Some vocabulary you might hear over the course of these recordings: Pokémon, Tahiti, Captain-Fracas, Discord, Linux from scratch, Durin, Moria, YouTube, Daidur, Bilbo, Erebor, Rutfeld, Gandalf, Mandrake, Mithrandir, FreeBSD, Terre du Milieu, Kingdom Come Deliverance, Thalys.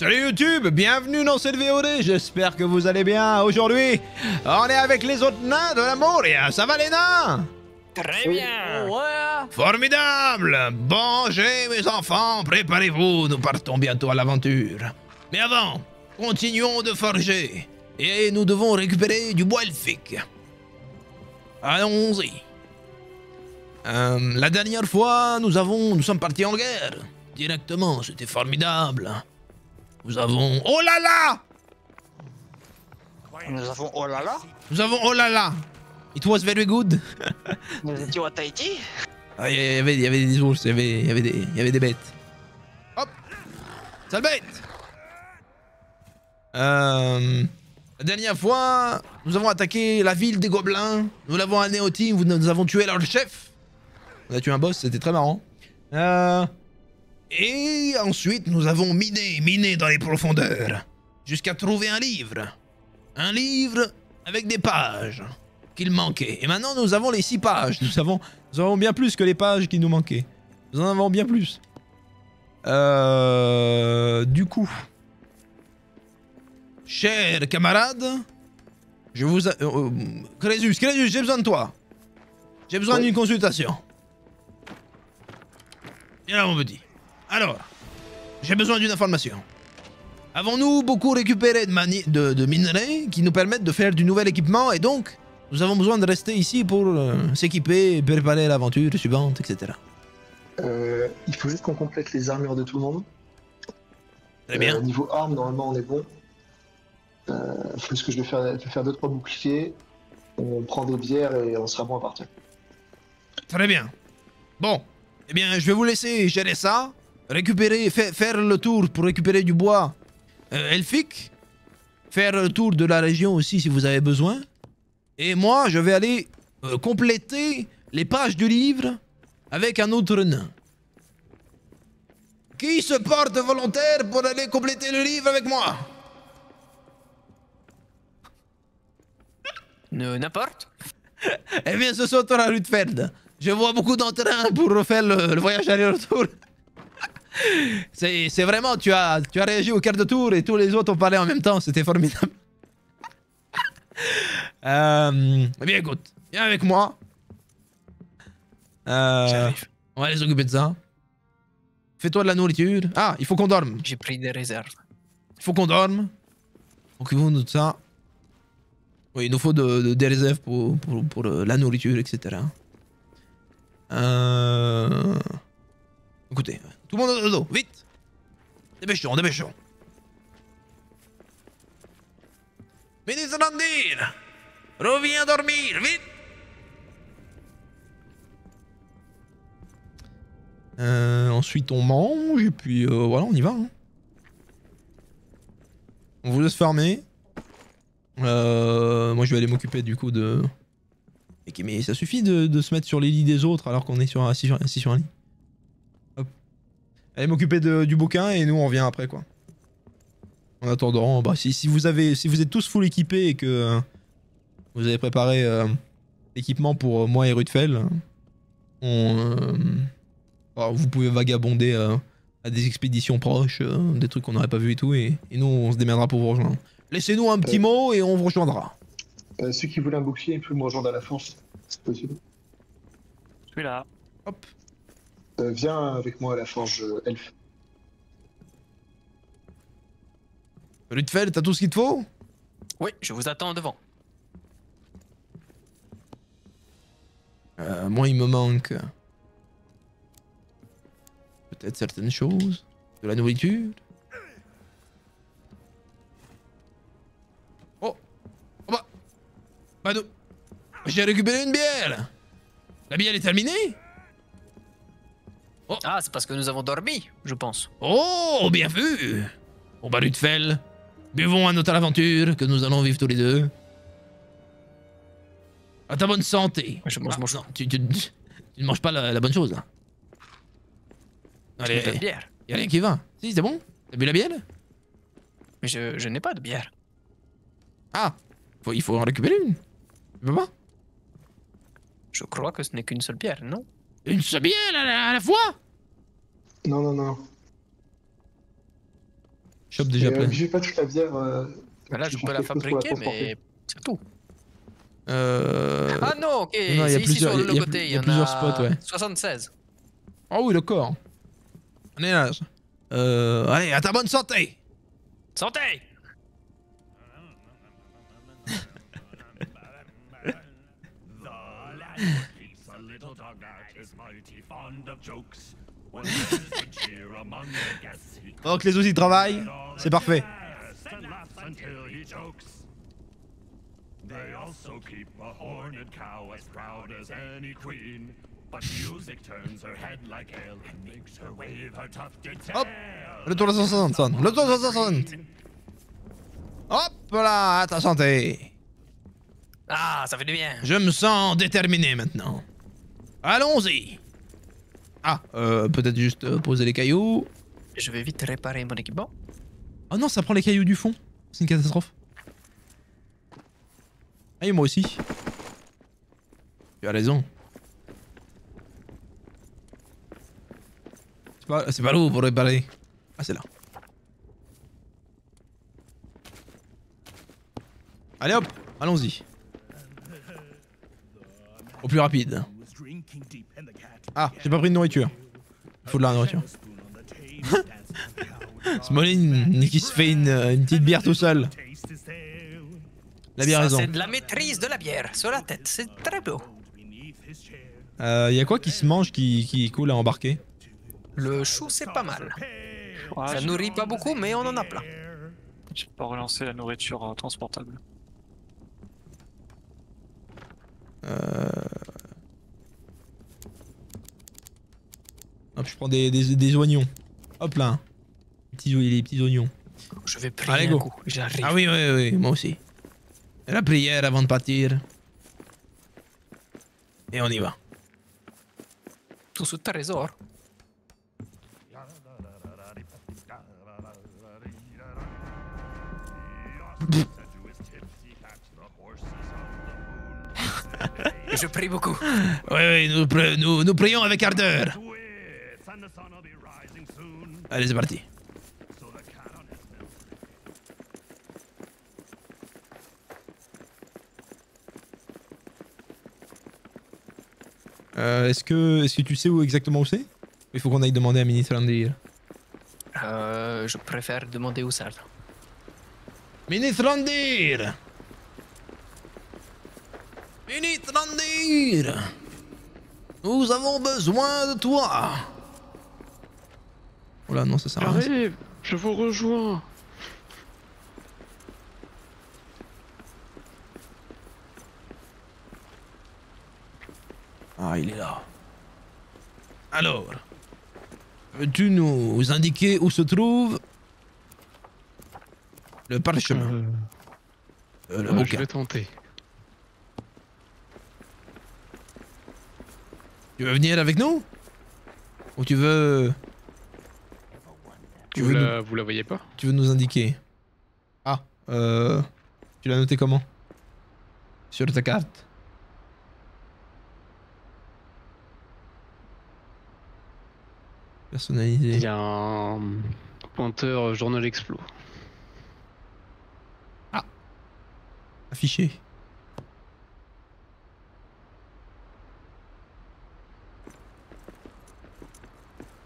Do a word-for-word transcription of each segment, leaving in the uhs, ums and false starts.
Salut YouTube, bienvenue dans cette V O D, j'espère que vous allez bien. Aujourd'hui, on est avec les autres nains de la Moria, ça va les nains? Très bien. Ouais. Formidable. Mangez mes enfants, préparez-vous, nous partons bientôt à l'aventure. Mais avant, continuons de forger, et nous devons récupérer du bois elfique. Allons-y. Euh, la dernière fois, nous, avons, nous sommes partis en guerre. Directement, c'était formidable. Nous avons... Oh là là! Nous avons oh là là? Nous avons oh là là! It was very good. Nous étions à Tahiti? Ah, il y avait des ours, il y avait, il y avait, des, il y avait des bêtes. Hop! Sale bête! Euh... La dernière fois, nous avons attaqué la ville des gobelins. Nous l'avons anéanti, nous, nous avons tué leur chef. On a tué un boss, c'était très marrant. Euh... Et ensuite, nous avons miné, miné dans les profondeurs. Jusqu'à trouver un livre. Un livre avec des pages qu'il manquait. Et maintenant, nous avons les six pages. Nous avons, nous avons bien plus que les pages qui nous manquaient. Nous en avons bien plus. Euh, du coup... Chers camarades, je vous... A... Euh, Crésus, Crésus, j'ai besoin de toi. J'ai besoin d'une consultation. Viens là, mon petit. Alors, j'ai besoin d'une information. Avons-nous beaucoup récupéré de, mani... de, de minerais qui nous permettent de faire du nouvel équipement et donc, nous avons besoin de rester ici pour euh, s'équiper et préparer l'aventure suivante, et cetera. Euh, il faut juste qu'on complète les armures de tout le monde. Très bien. Euh, niveau armes, normalement, on est bon. Euh, parce que je vais faire deux trois boucliers, on prend des bières et on sera bon à partir. Très bien. Bon, eh bien je vais vous laisser gérer ça, récupérer, fa faire le tour pour récupérer du bois euh, elfique, faire le tour de la région aussi si vous avez besoin, et moi je vais aller euh, compléter les pages du livre avec un autre nain. Qui se porte volontaire pour aller compléter le livre avec moi? N'importe. Eh bien, ce sont à Rutfeld. Je vois beaucoup d'entrain pour refaire le, le voyage aller-retour. C'est vraiment, tu as, tu as réagi au quart de tour et tous les autres ont parlé en même temps. C'était formidable. euh, eh bien, écoute, viens avec moi. Euh, on va aller s'occuper de ça. Fais-toi de la nourriture. Ah, il faut qu'on dorme. J'ai pris des réserves. Il faut qu'on dorme. Occupons-nous de ça. Oui, il nous faut de, de, des réserves pour, pour, pour euh, la nourriture, et cetera. Euh... Écoutez, tout le monde au dodo, vite! Dépêchons, dépêchons! Mithrandir! Reviens dormir, vite! Euh, ensuite, on mange, et puis euh, voilà, on y va. Hein. On vous laisse farmer. Euh, moi je vais aller m'occuper du coup de... Mais ça suffit de, de se mettre sur les lits des autres alors qu'on est sur, assis, sur, assis sur un lit. Hop. Allez m'occuper du bouquin et nous on revient après quoi. En attendant, bah, si, si, vous avez, si vous êtes tous full équipés et que euh, vous avez préparé euh, l'équipement pour euh, moi et Rutfeld, on, euh, alors, vous pouvez vagabonder euh, à des expéditions proches, euh, des trucs qu'on n'aurait pas vu et tout, et, et nous on se démerdera pour vous rejoindre. Laissez-nous un petit euh, mot et on vous rejoindra. Euh, ceux qui voulaient un bouclier, ils peuvent me rejoindre à la force, c'est possible. Je suis là. Hop. Euh, viens avec moi à la forge, euh, elfe. Rutfeld, t'as tout ce qu'il te faut? Oui, je vous attends devant. Euh, moi, il me manque... peut-être certaines choses, de la nourriture... Badou, j'ai récupéré une bière. La bière est terminée? Oh. Ah, c'est parce que nous avons dormi, je pense. Oh, bien vu. Bon bah Rutfeld, buvons à notre aventure que nous allons vivre tous les deux. À ta bonne santé. Je mange, ah, mange. Non, tu, tu, tu ne manges pas la, la bonne chose là. Allez, il n'y a rien qui va. Si, c'est bon? T'as bu la bière? Mais je, je n'ai pas de bière. Ah, faut, il faut en récupérer une. Maman? Je crois que ce n'est qu'une seule bière, non? Une seule bière à la, à la fois? Non, non, non. Chope déjà plein. Euh, j'ai pas toute la bière. Euh, bah là, je peux la fabriquer, mais c'est tout. Euh... Ah non, ok, non, c'est ici sur le y a, côté. Il y, y, y, y, y, y, y, y, y, y, y, y, y a plusieurs spots, ouais. soixante-seize. Oh oui, le corps. On est là. Euh... Allez, à ta bonne santé. Santé. Donc les outils travaillent, c'est parfait. Hop, le tour de soixante sonne, le tour de soixante. Hop là, à ta santé. Ah, ça fait du bien. Je me sens déterminé maintenant. Allons-y. Ah, euh, peut-être juste poser les cailloux. Je vais vite réparer mon équipement. Oh non, ça prend les cailloux du fond. C'est une catastrophe. Ah et moi aussi. Tu as raison. C'est pas, pas lourd pour réparer. Ah, c'est là. Allez hop, allons-y. Au plus rapide. Ah, j'ai pas pris de nourriture. Faut de la nourriture. Smolin qui se fait une, une petite bière tout seul. La bière raison. C'est de la maîtrise de la bière sur la tête, c'est très beau. Euh, y a quoi qui se mange qui, qui coule à embarquer? Le chou, c'est pas mal. Ouais, ça nourrit pas beaucoup, mais on en a plein. J'ai pas relancé la nourriture euh, transportable. Euh... Hop, je prends des, des, des oignons. Hop là. Les petits, les petits oignons. Je vais prier. Allez, un go. Coup, j'arrive. Ah oui, oui, oui, moi aussi. La prière avant de partir. Et on y va. Tout ce trésor. Je prie beaucoup. Oui, oui, nous, pri nous, nous prions avec ardeur. Allez, c'est parti. Euh, est-ce que, est-ce que tu sais où exactement où c'est? Il faut qu'on aille demander à Mithrandir. Euh, je préfère demander où ça. Mithrandir! Mithrandir! Nous avons besoin de toi! Oh là non, ça sert à rien. J'arrive, je vous rejoins. Ah, il est là. Alors, veux-tu nous indiquer où se trouve le parchemin? Euh... Euh, le ouais, je vais tenter. Tu veux venir avec nous? Ou tu veux... Tu vous, la, nous... vous la voyez pas? Tu veux nous indiquer? Ah, euh... Tu l'as noté comment? Sur ta carte? Personnalisé. Il y a un pointeur journal explo. Ah. Affiché.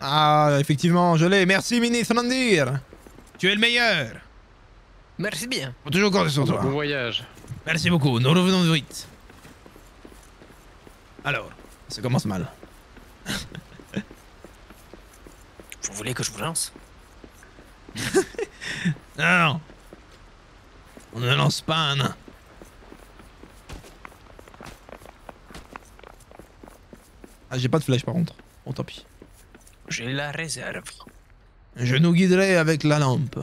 Ah, effectivement, je l'ai. Merci, Mithrandir. Tu es le meilleur. Merci bien. On toujours compter sur toi. Bon voyage. Merci beaucoup. Nous revenons vite. Alors, ça commence mal. Vous voulez que je vous lance? Non, non. On ne lance pas un nain. Ah, j'ai pas de flèche par contre. Bon, tant pis. J'ai la réserve. Je nous guiderai avec la lampe.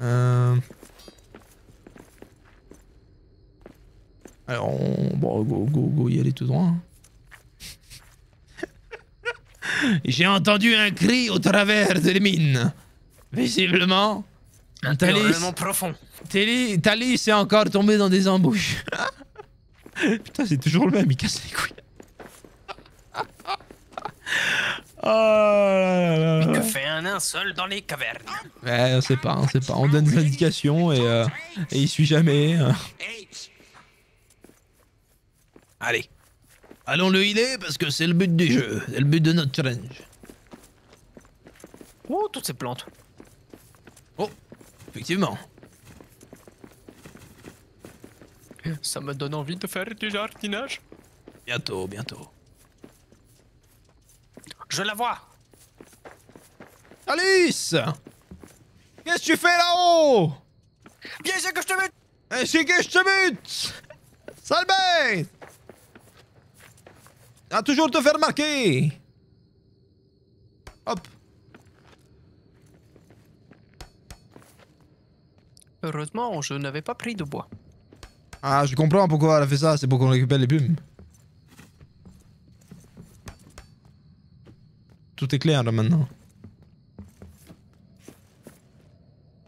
Euh... Alors, on... bon, go, go, go, y aller tout droit. Hein. J'ai entendu un cri au travers des mines. Visiblement, un Thalys... profond. Thalys est encore tombé dans des embouches. Putain, c'est toujours le même, il casse les couilles. Oh là là là. Que fait un nain seul dans les cavernes? Ouais, on sait pas, on sait pas. On donne des indications et, euh, et il suit jamais. Allez, allons le healer parce que c'est le but du jeu, c'est le but de notre challenge. Oh, toutes ces plantes. Oh, effectivement. Ça me donne envie de faire du jardinage. Bientôt, bientôt. Je la vois. Alice, qu'est-ce que tu fais là-haut? Viens ici que je te bute. Ici que je te bute. Sale bête. À toujours te faire marquer. Hop. Heureusement, je n'avais pas pris de bois. Ah, je comprends pourquoi elle a fait ça, c'est pour qu'on récupère les plumes. Tout est clair là maintenant.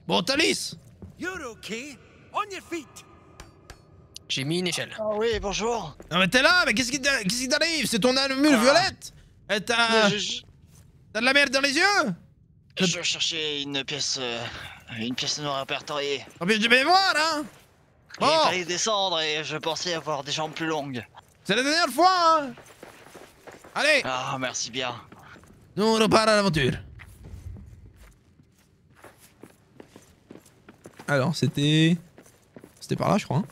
Bon, Thalys! You're okay? On your feet! J'ai mis une échelle. Ah oh, oui, bonjour! Non mais t'es là, mais qu'est-ce qui t'arrive? C'est ton armure ah. violette! Et t'as... Je... T'as de la merde dans les yeux? Je cherchais une pièce... Euh, une pièce non répertoriée. Oh mais je vais voir, hein! Il oh. fallait descendre et je pensais avoir des jambes plus longues. C'est la dernière fois, hein. Allez. Ah, merci bien. Nous on repart à l'aventure. Alors c'était... C'était par là je crois.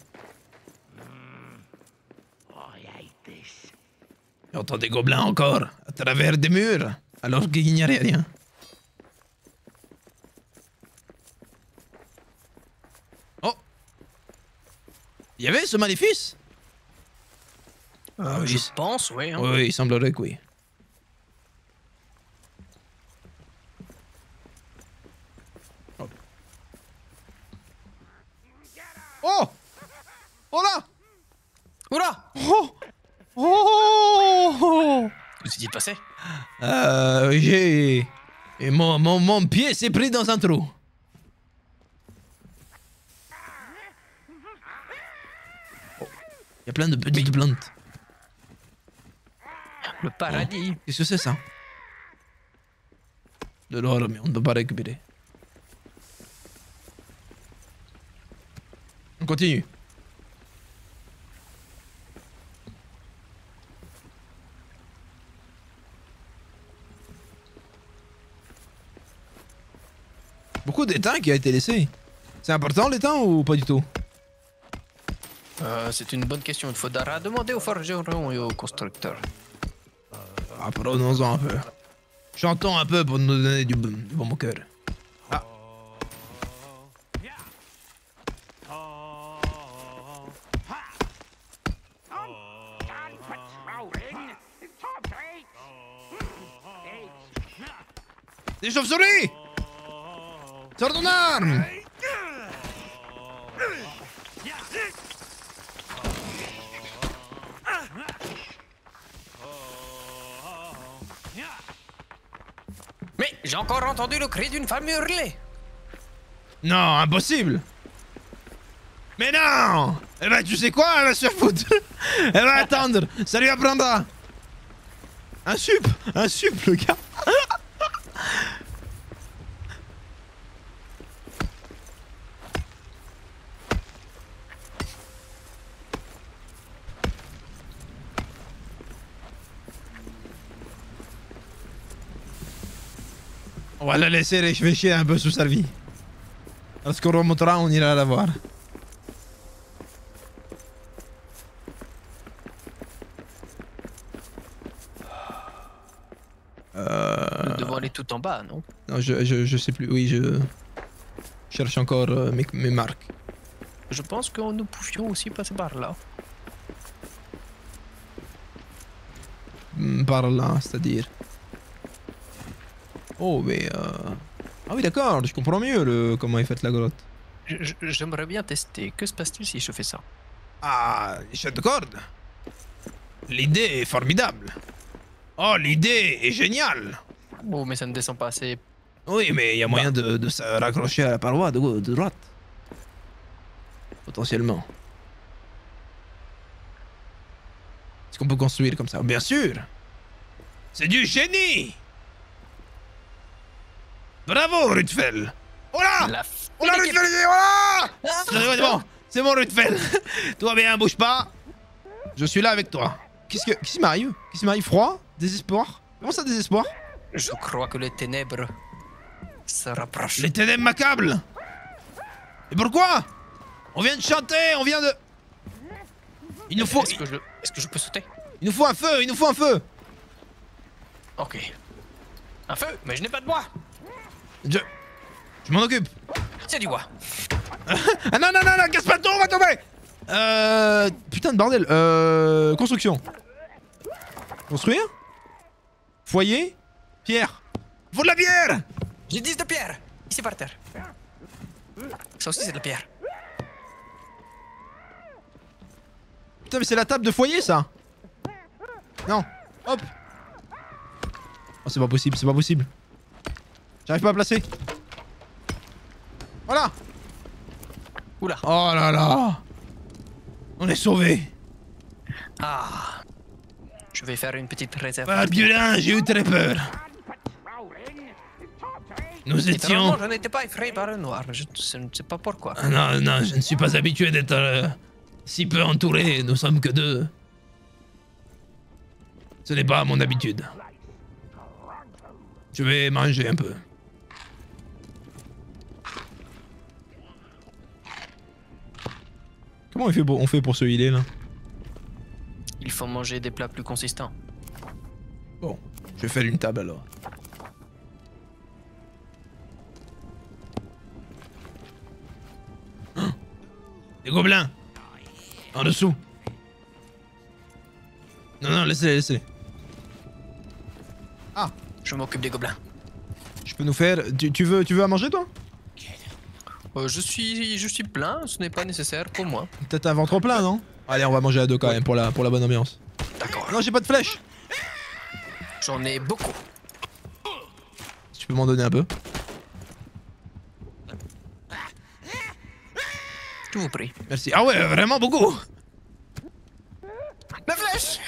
J'entends des gobelins encore, à travers des murs, alors qu'il n'y avait rien. Il y avait ce maléfice? euh, ah, oui. Je pense, oui, hein. Oui. Oui, il semblerait que oui. Oh, oh, oh là. Oh là. Oh. Oh. Qu'est-ce qui s'est passé? Euh... J'ai... Et mon, mon, mon pied s'est pris dans un trou. Il y a plein de petites oui. plantes. Le paradis. Oh. Qu'est-ce que c'est ça? De l'or, mais on ne peut pas récupérer. On continue. Beaucoup d'étain qui a été laissé. C'est important l'étain ou pas du tout? Euh, c'est une bonne question, il faudra demander aux forgerons et aux constructeurs. Ah, prenons-en un peu. Chantons un peu pour nous donner du bon, du bon cœur. Ah. Des chauves-souris! Sors ton arme! J'ai encore entendu le cri d'une femme hurler. Non, impossible. Mais non. Eh ben tu sais quoi, elle va se foutre. Elle va attendre, ça lui apprendra. Un sup, un sup le gars. On va la laisser réfléchir un peu sous sa vie. Lorsqu'on remontera, on ira la voir. Euh... Nous devons aller tout en bas, non? Non, je, je, je sais plus. Oui, je cherche encore euh, mes, mes marques. Je pense que nous pouvions aussi passer par là. Par là, c'est-à-dire... Oh mais euh... Ah oui d'accord, je comprends mieux le... comment est faite la grotte. J'aimerais bien tester, que se passe-t-il si je fais ça? Ah, échelle de corde. L'idée est formidable. Oh, l'idée est géniale. Oh mais ça ne descend pas assez. Oui mais il y a moyen de, de se raccrocher à la paroi de, de droite. Potentiellement. Est-ce qu'on peut construire comme ça? Bien sûr. C'est du génie. Bravo, Rutfel. Oh là, oh là, Rutfel, il est là. C'est bon, c'est bon, Rutfel. Tout va bien, bouge pas. Je suis là avec toi. Qu'est-ce que... Qu'est-ce qui m'arrive? Qu'est-ce qui m'arrive? Froid? Désespoir? Comment ça, désespoir? Je crois que les ténèbres se rapprochent. Les ténèbres m'accablent. Et pourquoi? On vient de chanter, on vient de... Il nous faut... Est-ce que, je... Est-ce que je peux sauter? Il nous faut un feu, il nous faut un feu. Ok. Un feu? Mais je n'ai pas de bois. Je... Je m'en occupe. C'est du bois. Ah non, non, non, non, casse pas le tour, on va tomber. Euh... Putain de bordel. Euh... Construction. Construire? Foyer? Pierre. Faut de la bière. J'ai dix de pierre. Ici par terre. Ça aussi c'est de la pierre. Putain mais c'est la table de foyer ça. Non. Hop. Oh c'est pas possible, c'est pas possible. J'arrive pas à placer. Voilà. Oula. Oh là là. On est sauvés. Ah. Je vais faire une petite réserve. Fabulin, j'ai eu très peur. Nous étions... Je n'étais pas effrayé par le noir, je ne sais pas pourquoi. Ah non, non, je ne suis pas habitué d'être euh, si peu entouré, nous sommes que deux. Ce n'est pas mon habitude. Je vais manger un peu. Comment on fait pour, on fait pour se healer là? Il faut manger des plats plus consistants. Bon, je vais faire une table alors. Des gobelins! En dessous! Non, non, laissez-les, laissez-les. Ah! Je m'occupe des gobelins. Je peux nous faire... Tu, tu, veux, tu veux à manger, toi? euh, je, suis, je suis plein, ce n'est pas nécessaire pour moi. Peut-être un ventre plein, non? Allez, on va manger à deux quand même, pour la, pour la bonne ambiance. D'accord. Non, j'ai pas de flèche! J'en ai beaucoup. Tu peux m'en donner un peu? Je vous prie. Merci. Ah ouais, vraiment beaucoup. La flèche.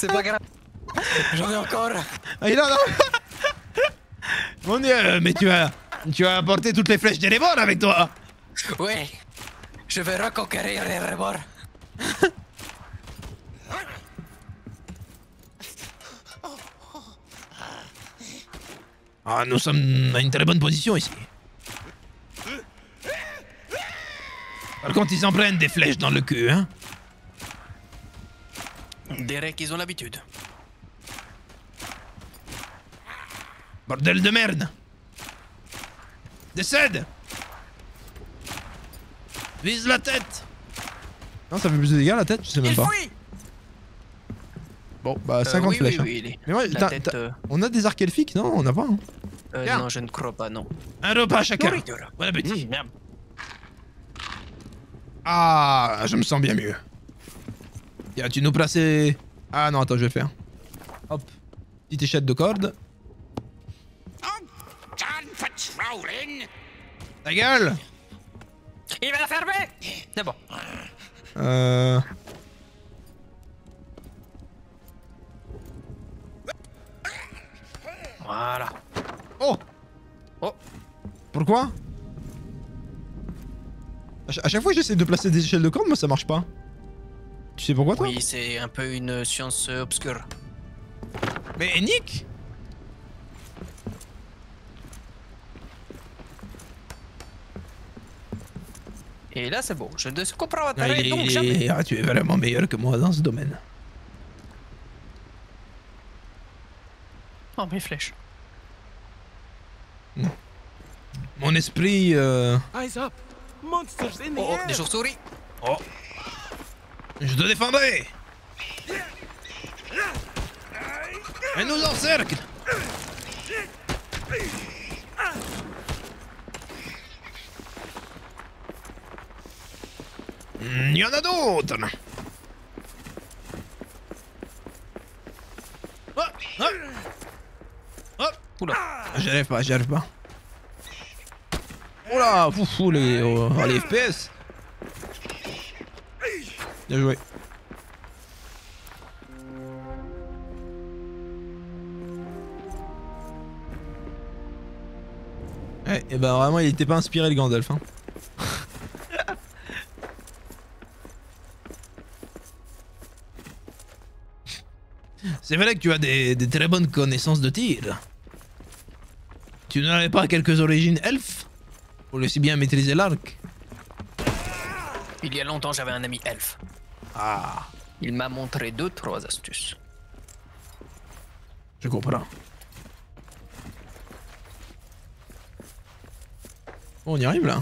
C'est pas grave. J'en ai encore. Ah, il en a... Mon dieu, mais tu as... Tu as apporté toutes les flèches d'Erebor avec toi. Oui. Je vais reconquérir Erebor. Ah, nous sommes à une très bonne position ici. Par contre, ils en prennent des flèches dans le cul, hein. Derek, ils ont l'habitude. Bordel de merde. Décède. Vise la tête. Non, ça fait plus de dégâts la tête, je sais même pas. Bon, bah cinquante euh, oui, flèches. Oui, oui, hein. Mais ouais, t'as, tête, euh... on a des arcs elfiques, non? On a pas, hein. euh, Non, je ne crois pas, non. Un repas chacun. Bon appétit. Mmh. Ah, je me sens bien mieux. Tiens, tu nous places... Ah non, attends, je vais le faire. Hop. Petite échelle de corde. Ta gueule. Il va la fermer. C'est bon. Euh... Voilà. Oh. Oh. Pourquoi? À, ch à chaque fois que j'essaie de placer des échelles de corde, moi ça marche pas. Tu sais pourquoi toi? Oui, c'est un peu une science obscure. Mais Nick. Et là c'est bon, je ne comprends pas. Ah, donc jamais. Ah, tu es vraiment meilleur que moi dans ce domaine. Oh, mes flèches. Non. Mon esprit... Euh... Eyes up. Monsters in the oh, air. Des chauves-souris. Oh. Je te défendrai. Elle nous encercle. Il y en a d'autres. Oh, oh. Oula, j'arrive pas, j'arrive pas. Oula, foufou les, oh, oh, les F P S. Bien joué. Ouais, et bah vraiment il était pas inspiré le Gandalf hein. C'est vrai que tu as des, des très bonnes connaissances de tir. Tu n'avais pas quelques origines elfes pour aussi bien maîtriser l'arc? Il y a longtemps j'avais un ami elfe. Ah. Il m'a montré deux trois astuces. Je comprends. Bon, on y arrive là.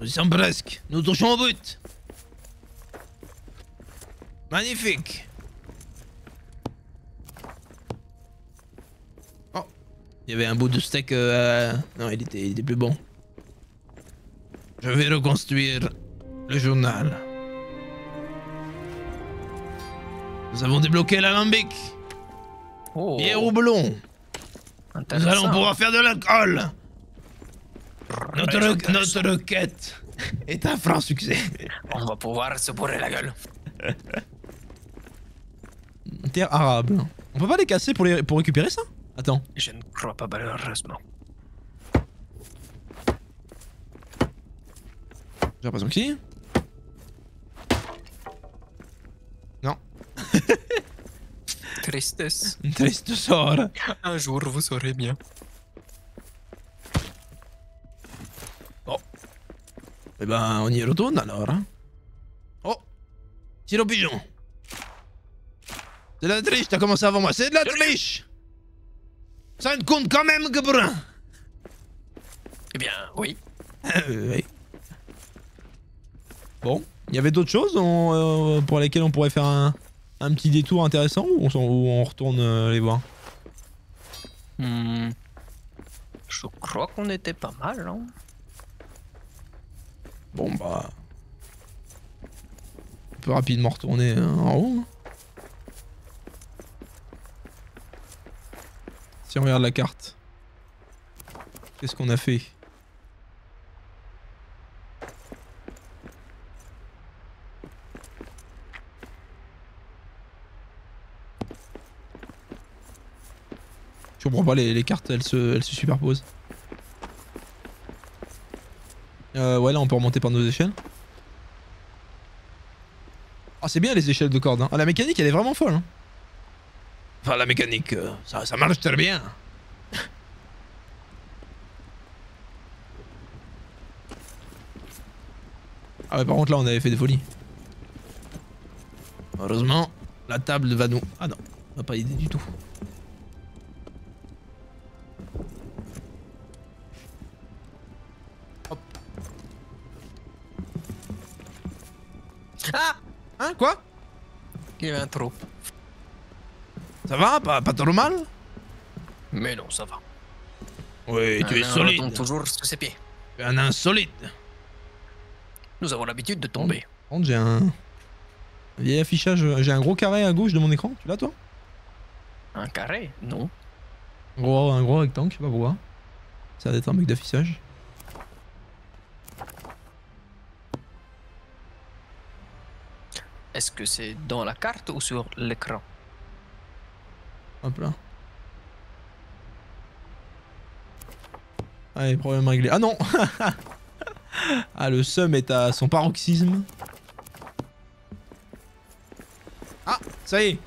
Nous sommes presque. Nous touchons au but. Magnifique. Oh. Il y avait un bout de steak. Euh... Non, il était, il était plus bon. Je vais reconstruire le journal. Nous avons débloqué l'alambic. Oh. Et houblon. Nous allons pouvoir faire de l'alcool. Notre, re notre requête est un franc succès. On va pouvoir se bourrer la gueule. Terre arabe. On peut pas les casser pour, les, pour récupérer ça? Attends. Je ne crois pas malheureusement. J'ai l'impression que si. Non. Tristesse. Triste sort. Un jour vous saurez bien. Bon. Eh ben on y retourne alors. Hein. Oh. Tire au pigeon. C'est de la triche, t'as commencé avant moi. C'est de la triche. Ça ne compte quand même que pour un. Eh bien oui. euh, oui. Bon. Il y avait d'autres choses on, euh, pour lesquelles on pourrait faire un... Un petit détour intéressant ou on, ou on retourne euh, les voir? hmm. Je crois qu'on était pas mal. Hein. Bon bah... On peut rapidement retourner euh, en haut. Hein. Si on regarde la carte, qu'est-ce qu'on a fait? Je comprends pas, les, les cartes elles se, elles se superposent. Euh, ouais, là on peut remonter par nos échelles. Ah, c'est bien les échelles de cordes. Hein. Ah, la mécanique elle est vraiment folle. Hein. Enfin, la mécanique, euh, ça, ça marche très bien. Ah, ouais, par contre là on avait fait des folies. Heureusement, la table va nous. Ah non, on va pas aider du tout. Ah! Hein? Quoi? Il y avait un trou. Ça va? Pas, pas trop mal? Mais non, ça va. Oui, tu es solide. On tombe toujours sous ses pieds. Tu es un insolide. Nous avons l'habitude de tomber. Par contre, j'ai un... un vieil affichage. J'ai un gros carré à gauche de mon écran. Tu l'as, toi? Un carré? Non. Un gros, un gros rectangle, je sais pas pourquoi. Ça a d'être un bug d'affichage. Est-ce que c'est dans la carte ou sur l'écran? Hop là. Allez, problème réglé. Ah non. Ah, le seum est à son paroxysme. Ah, ça y est.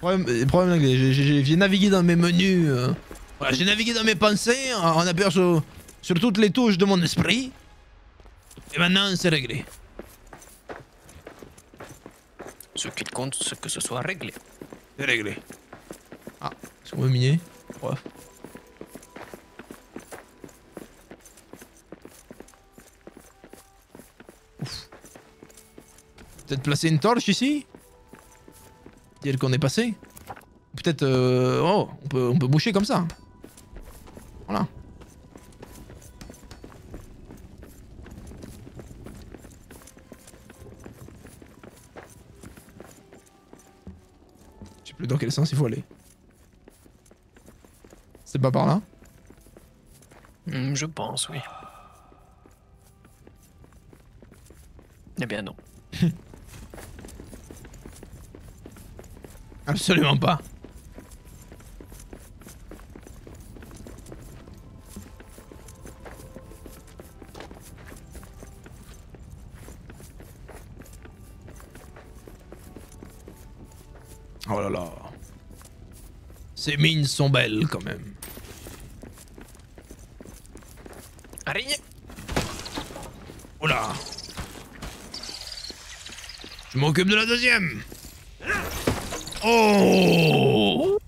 Problème, problème réglé. J'ai navigué dans mes menus. Euh, voilà, j'ai navigué dans mes pensées en, en appuyant sur, sur toutes les touches de mon esprit. Et maintenant, c'est réglé. Ce qui compte, c'est que ce soit réglé. C'est réglé. Ah, est-ce qu'on veut miner? Ouais. Ouf. Peut-être placer une torche ici? Dire qu'on est passé? Peut-être... Euh... Oh, on peut, on peut boucher comme ça. Voilà. Dans quel sens il faut aller? C'est pas par là? mmh, Je pense, oui. Eh bien non. Absolument pas. Oh là là. Ces mines sont belles quand même. Araignée. Oh là. Je m'occupe de la deuxième. Oh.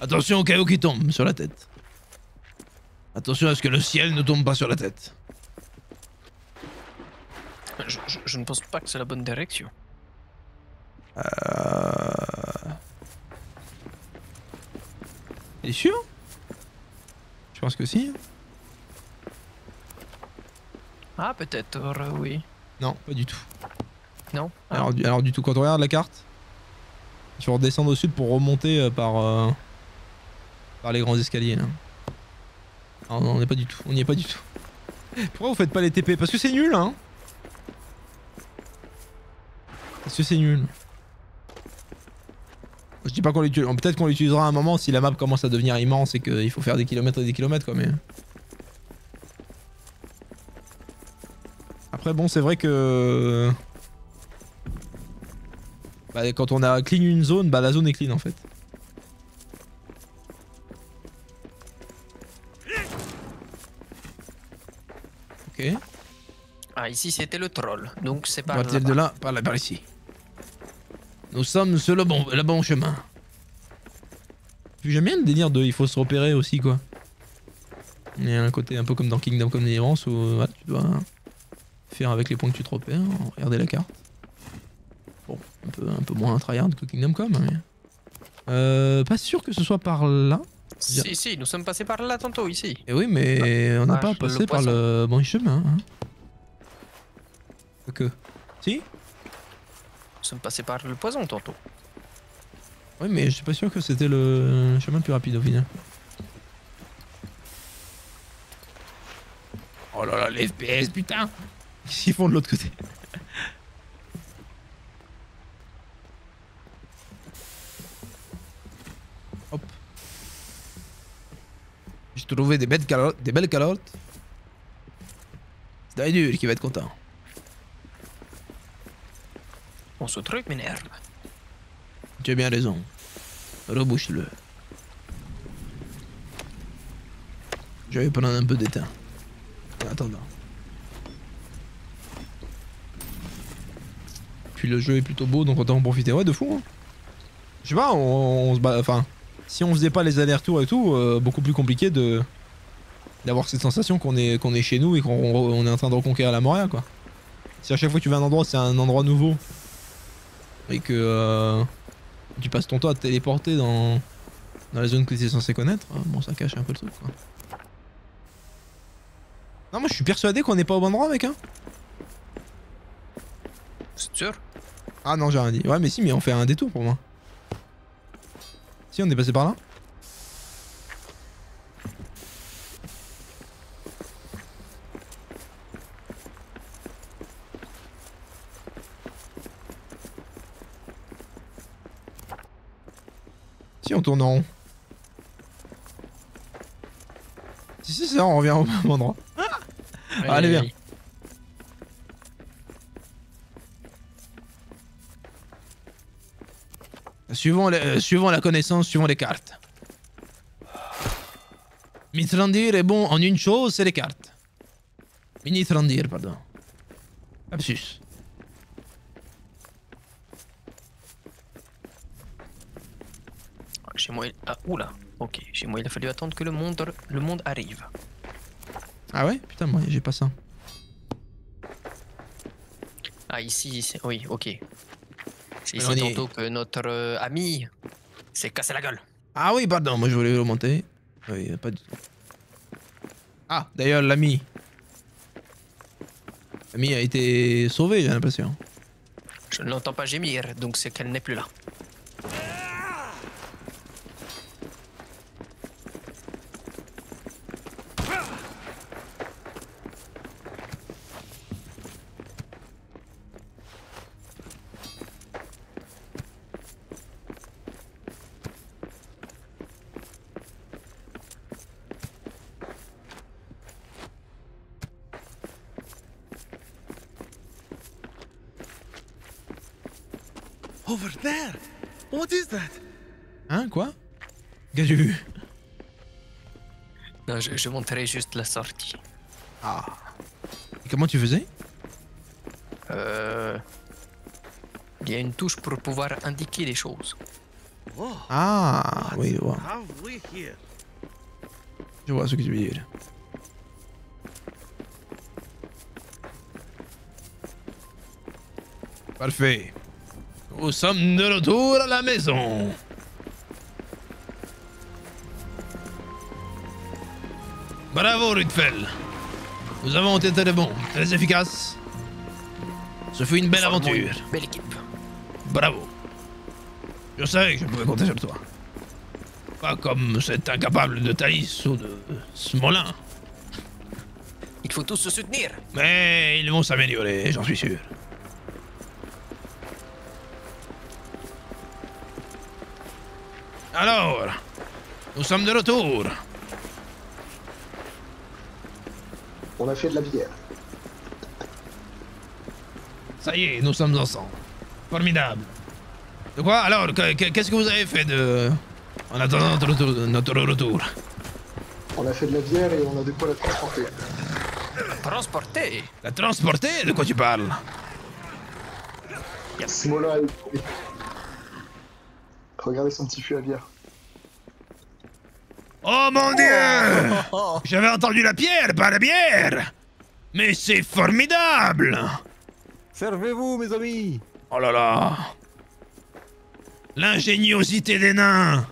Attention au caillou qui tombe sur la tête. Attention à ce que le ciel ne tombe pas sur la tête. Je, je, je ne pense pas que c'est la bonne direction. Euh... T'es sûr? Je pense que si. Ah peut-être, euh, oui. Non, pas du tout. Non ah. alors, alors du tout, quand on regarde la carte, il faut redescendre au sud pour remonter euh, par, euh, par les grands escaliers là. Non, non, on n'est pas du tout, on n'y est pas du tout. Pourquoi vous faites pas les T P? Parce que c'est nul hein. Parce que c'est nul. Je dis pas qu'on l'utilise, peut-être qu'on l'utilisera à un moment si la map commence à devenir immense et qu'il faut faire des kilomètres et des kilomètres quoi, mais... Après bon c'est vrai que... Bah, quand on a clean une zone, bah la zone est clean en fait. Ok. Ah ici c'était le troll, donc c'est par là. Partir de là, par là, par ici. Nous sommes sur le bon, le bon chemin. Puis j'aime bien le délire de il faut se repérer aussi quoi. Il y a un côté un peu comme dans Kingdom Come Deliverance où voilà, tu dois faire avec les points que tu te repères, regarder la carte. Bon, un peu, un peu moins tryhard que Kingdom Come. Mais... Euh, pas sûr que ce soit par là. Si, dire... si, nous sommes passés par là tantôt ici. Et oui, mais ah, on n'a ah, pas passé le par le bon chemin. Hein. Que si? Nous sommes passés par le poison tantôt. Oui mais je suis pas sûr que c'était le chemin le plus rapide au final. Oh là là les F P S putain. Qu'est-ce qu'ils font de l'autre côté? Hop. J'ai trouvé des belles carottes. Des belles carottes. C'est Daidur qui va être content. Bon, ce truc m'énerve. Tu as bien raison. Rebouche-le. Je vais prendre un peu d'étain. En attendant. Puis le jeu est plutôt beau, donc autant en profiter. Ouais, de fou. Hein. Je sais pas, on, on se bat. Enfin, si on faisait pas les allers-retours et tout, euh, beaucoup plus compliqué de d'avoir cette sensation qu'on est qu'on est chez nous et qu'on on est en train de reconquérir la Moria, quoi. Si à chaque fois que tu vas à un endroit, c'est un endroit nouveau. Et que euh, tu passes ton temps à te téléporter dans, dans les zones que tu es censé connaître, bon ça cache un peu le truc quoi. Non moi je suis persuadé qu'on n'est pas au bon endroit mec hein. C'est sûr? Ah non j'ai rien dit, ouais mais si mais on fait un détour pour moi. Si on est passé par là. Si on tourne en rond. Si si ça on revient au même endroit. Ah oui. Allez viens. Suivons, les, euh, suivons la connaissance, suivons les cartes. Mithrandir est bon en une chose, c'est les cartes. Mithrandir, pardon. Absus. Chez moi il... Ah oula, ok, chez moi il a fallu attendre que le monde, le monde arrive. Ah ouais? Putain moi j'ai pas ça. Ah ici, ici. Oui ok. C'est ici tantôt que notre euh, ami s'est cassé la gueule. Ah oui pardon, moi je voulais remonter. Oui pas du tout. Ah d'ailleurs l'ami. L'ami a été sauvé j'ai l'impression. Je ne l'entends pas gémir donc c'est qu'elle n'est plus là. What is that? Hein, quoi? Qu'as-tu vu? Non, je, je montrais juste la sortie. Ah. Et comment tu faisais? Euh... Il y a une touche pour pouvoir indiquer les choses. Oh. Ah, oui, je vois. Je vois ce que tu veux dire. Parfait. Nous sommes de retour à la maison. Bravo, Rudfell. Nous avons été très bons, très efficaces. Ce fut une belle aventure. Une belle équipe. Bravo. Je savais que je pouvais compter sur toi. Pas comme cet incapable de Thalys ou de Smolin. Il faut tous se soutenir. Mais ils vont s'améliorer, j'en suis sûr. Alors, nous sommes de retour. On a fait de la bière. Ça y est, nous sommes ensemble. Formidable. De quoi? Alors, qu'est-ce que vous avez fait de... en attendant notre retour, notre retour? On a fait de la bière et on a de quoi la transporter. Transporter? La transporter? De quoi tu parles? Yes. Regardez son petit fût à bière. Oh mon dieu! J'avais entendu la pierre, pas la bière! Mais c'est formidable! Servez-vous, mes amis! Oh là là! L'ingéniosité des nains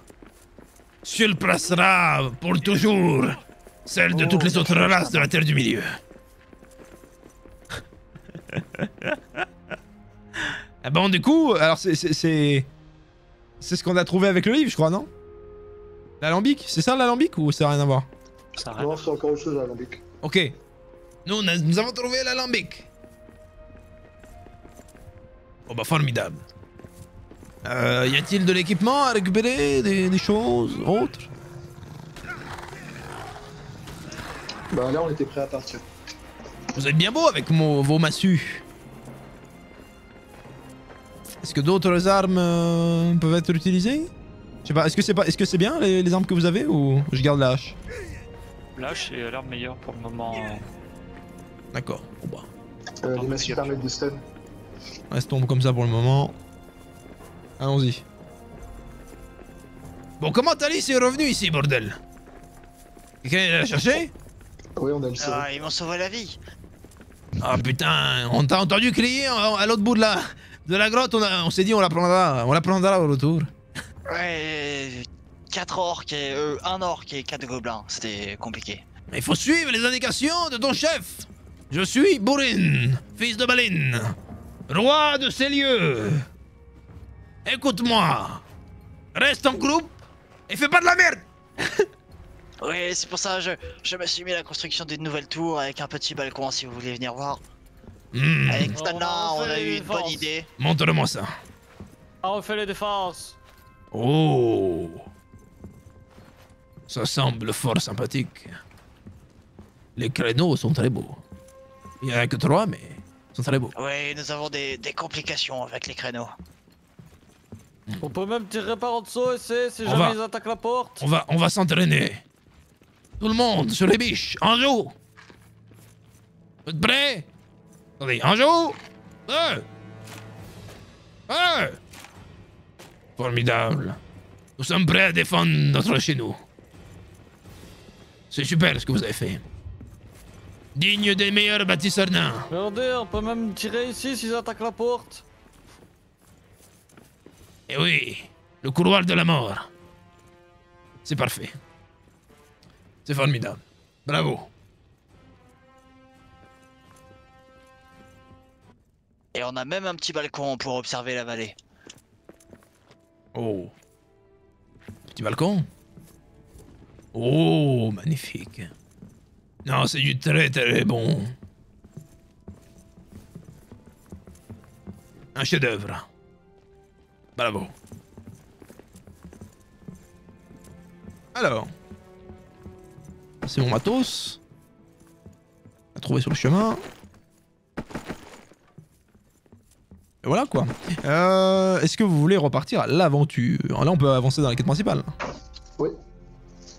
surpassera pour toujours celle de toutes les autres races de la Terre du Milieu. Ah bon, du coup, alors c'est... C'est ce qu'on a trouvé avec le livre, je crois, non? L'alambic? C'est ça l'alambic ou ça n'a rien à voir? Ça non, c'est encore autre chose l'alambic. Ok. Nous, on a, nous avons trouvé l'alambic. Oh bah formidable. Euh, y a-t-il de l'équipement à récupérer? Des, des choses autres? Bah là, on était prêt à partir. Vous êtes bien beau avec mon, vos massues. Est-ce que d'autres armes euh, peuvent être utilisées? Je sais pas, est-ce que c'est pas, est-ce que c'est bien les, les armes que vous avez ou je garde la hache? La hache est l'arme meilleure pour le moment. D'accord, bon bah. Euh, les masses permettent de stun. Reste tombe comme ça pour le moment. Allons-y. Bon, comment Thalys est revenu ici, bordel? Quelqu'un l'a cherché? Oui, on a le sauvé. Ah, ils m'ont sauvé la vie. Ah putain, on t'a entendu crier à l'autre bout de la... De la grotte, on, on s'est dit on la prendra, on la prendra au retour. Ouais, quatre orques et euh, un orc et quatre gobelins, c'était compliqué. Il faut suivre les indications de ton chef. Je suis Durin, fils de Balin, roi de ces lieux. Écoute-moi, reste en groupe et fais pas de la merde. Oui, c'est pour ça que je, je me suis mis à la construction d'une nouvelle tour avec un petit balcon si vous voulez venir voir. Mmh. Avec Stana, on, on a eu une bonne idée. Montre-moi ça. On fait les défenses. Oh. Ça semble fort sympathique. Les créneaux sont très beaux. Il n'y en a que trois, mais ils sont très beaux. Oui, nous avons des, des complications avec les créneaux. Mmh. On peut même tirer par en dessous et c'est si on jamais va, ils attaquent la porte. On va, on va s'entraîner. Tout le monde sur les biches, en joue. Vous êtes prêts? Attendez, un jour! Deux! Deux! Formidable. Nous sommes prêts à défendre notre chez nous. C'est super ce que vous avez fait. Digne des meilleurs bâtisseurs nains. Regardez, on peut même tirer ici s'ils attaquent la porte. Eh oui, le couloir de la mort. C'est parfait. C'est formidable. Bravo. Et on a même un petit balcon pour observer la vallée. Oh. Petit balcon? Oh, magnifique. Non, c'est du très très bon. Un chef-d'œuvre. Bravo. Alors. C'est mon matos. À trouver sur le chemin. Voilà quoi. Euh, Est-ce que vous voulez repartir à l'aventure? Là on peut avancer dans la quête principale. Oui.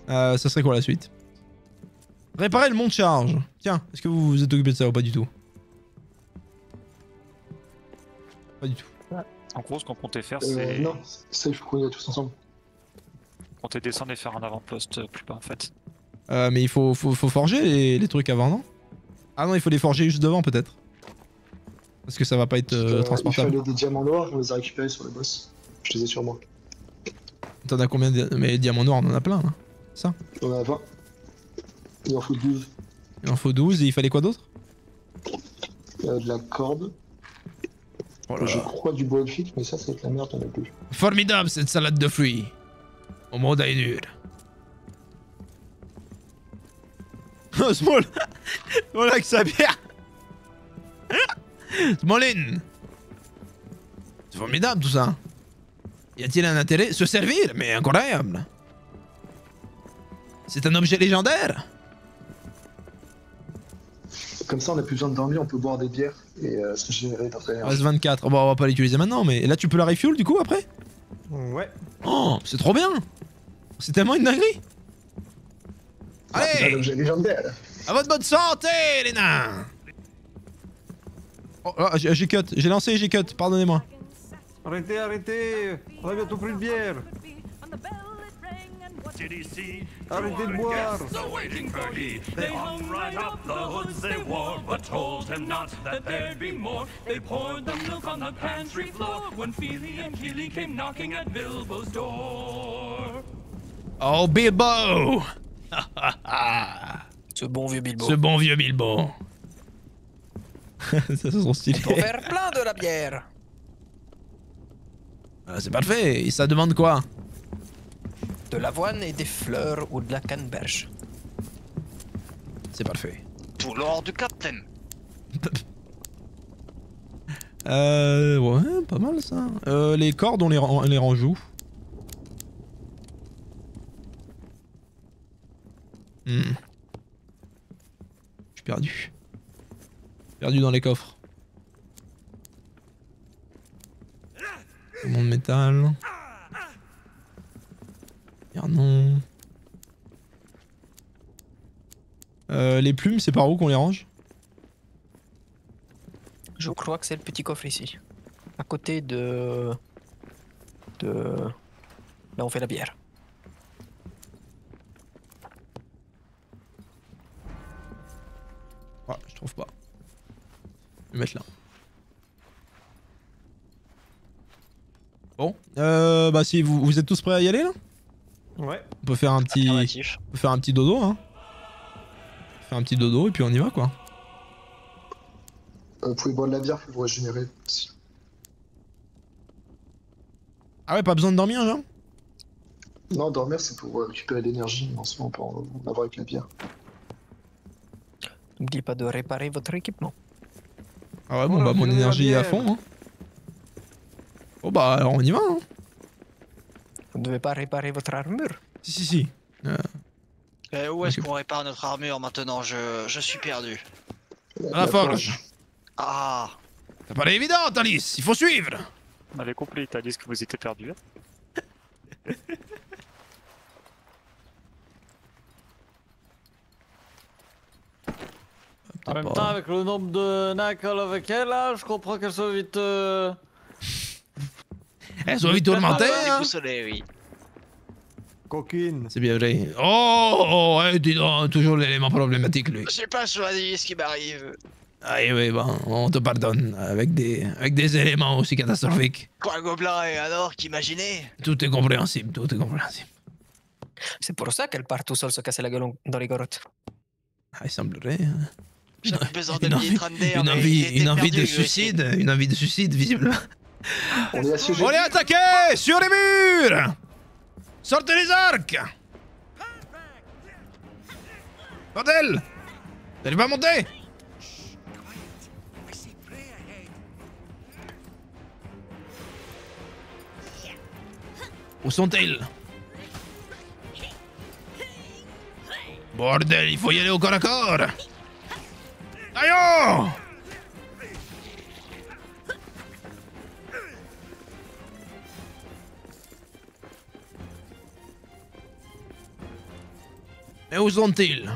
Euh, ça serait quoi la suite? Réparer le monte-charge. Tiens, est-ce que vous vous êtes occupé de ça ou pas du tout? Pas du tout. Ouais. En gros, ce qu'on comptait faire, euh, c'est... Non, c'est je crois tous ensemble. On comptait descendre et faire un avant-poste plus bas en fait. Euh, mais il faut, faut, faut forger les, les trucs avant, non? Ah non, il faut les forger juste devant peut-être. Parce que ça va pas être euh, transportable. Il fallait des diamants noirs, on les a récupérés sur le boss. Je les ai sur moi. T'en as combien de... Mais les diamants noirs, on en a plein là. Ça? On en a vingt. Il en faut douze. Il en faut douze et il fallait quoi d'autre? euh, De la corde. Oh là je là. crois du bois de fixe, mais ça c'est de la merde, on a plus. Formidable cette salade de fruits. Au monde est dur. Oh Small. Voilà que ça bière. Smallin. C'est formidable tout ça. Y a-t-il un intérêt? Se servir? Mais incroyable. C'est un objet légendaire. Comme ça on n'a plus besoin de dormir, on peut boire des bières et euh, se générer d'après. S vingt-quatre, bon on va pas l'utiliser maintenant mais et là tu peux la refuel du coup après? Ouais. Oh c'est trop bien. C'est tellement une dinguerie. Allez, ah, c'est un objet légendaire. À votre bonne santé les nains. Oh ah, j'ai cut, j'ai lancé et j'ai cut, pardonnez-moi. Arrêtez, arrêtez. On a bientôt plus de bière. Arrêtez de boire! Oh Bilbo! Ce bon vieux Bilbo. Ce bon vieux Bilbo. Ça se sent stylé. On peut faire plein de la bière. Ah, c'est parfait. Et ça demande quoi? De l'avoine et des fleurs ou de la canneberge. C'est parfait. Tout l'or du Captain. euh... Ouais, pas mal ça. Euh, les cordes, on les, on les range où? hmm. Je suis perdu. Perdu dans les coffres. Mon métal... Non. Euh, les plumes, c'est par où qu'on les range? Je crois que c'est le petit coffre ici. À côté de... de... Là on fait la bière. Ouais, je trouve pas. Je vais mettre là. Bon. Euh, bah si vous, vous êtes tous prêts à y aller là? Ouais. On peut faire un petit, on peut faire un petit dodo, hein. Faire un petit dodo et puis on y va quoi. Euh, vous pouvez boire de la bière, vous régénérer. Ah ouais, pas besoin de dormir, genre. Non, dormir c'est pour récupérer l'énergie. En ce moment, on peut en avoir avec la bière. N'oubliez pas de réparer votre équipement. Ah ouais, bon, bon bah mon énergie est à fond. Hein. Oh bah alors on y va. Hein. Vous ne devez pas réparer votre armure? Si, si, si. Euh... Euh, où est-ce qu'on répare notre armure maintenant? je... je suis perdu. Dans la forge. Ah. Ça paraît évident, Thalys. Il faut suivre. On avait compris, Thalys, que vous étiez perdu. En même temps, avec le nombre de nains qu'elle avec elle, là, je comprends qu'elle soit vite... Euh... Elles sont vite tourmentées, hein. Oui. Coquine. C'est bien vrai. Oh, oh hey, dis donc, toujours l'élément problématique, lui. J'ai pas choisi ce qui m'arrive. Ah oui, bon, on te pardonne, avec des, avec des éléments aussi catastrophiques. Quoi, gobelin, et alors qu'imaginez? Tout est compréhensible, tout est compréhensible. C'est pour ça qu'elle part tout seule se casser la gueule dans les grottes. Ah, il semblerait, hein. J'avais besoin de Mithrandir, mais j'étais perdu. Une envie de suicide, une envie de suicide, visiblement. On est, On est attaqué sur les murs. Sortez les arcs. Bordel. T'allez pas monter. Où sont-ils? Bordel, il faut y aller au corps à corps. Taillons. Mais où sont-ils?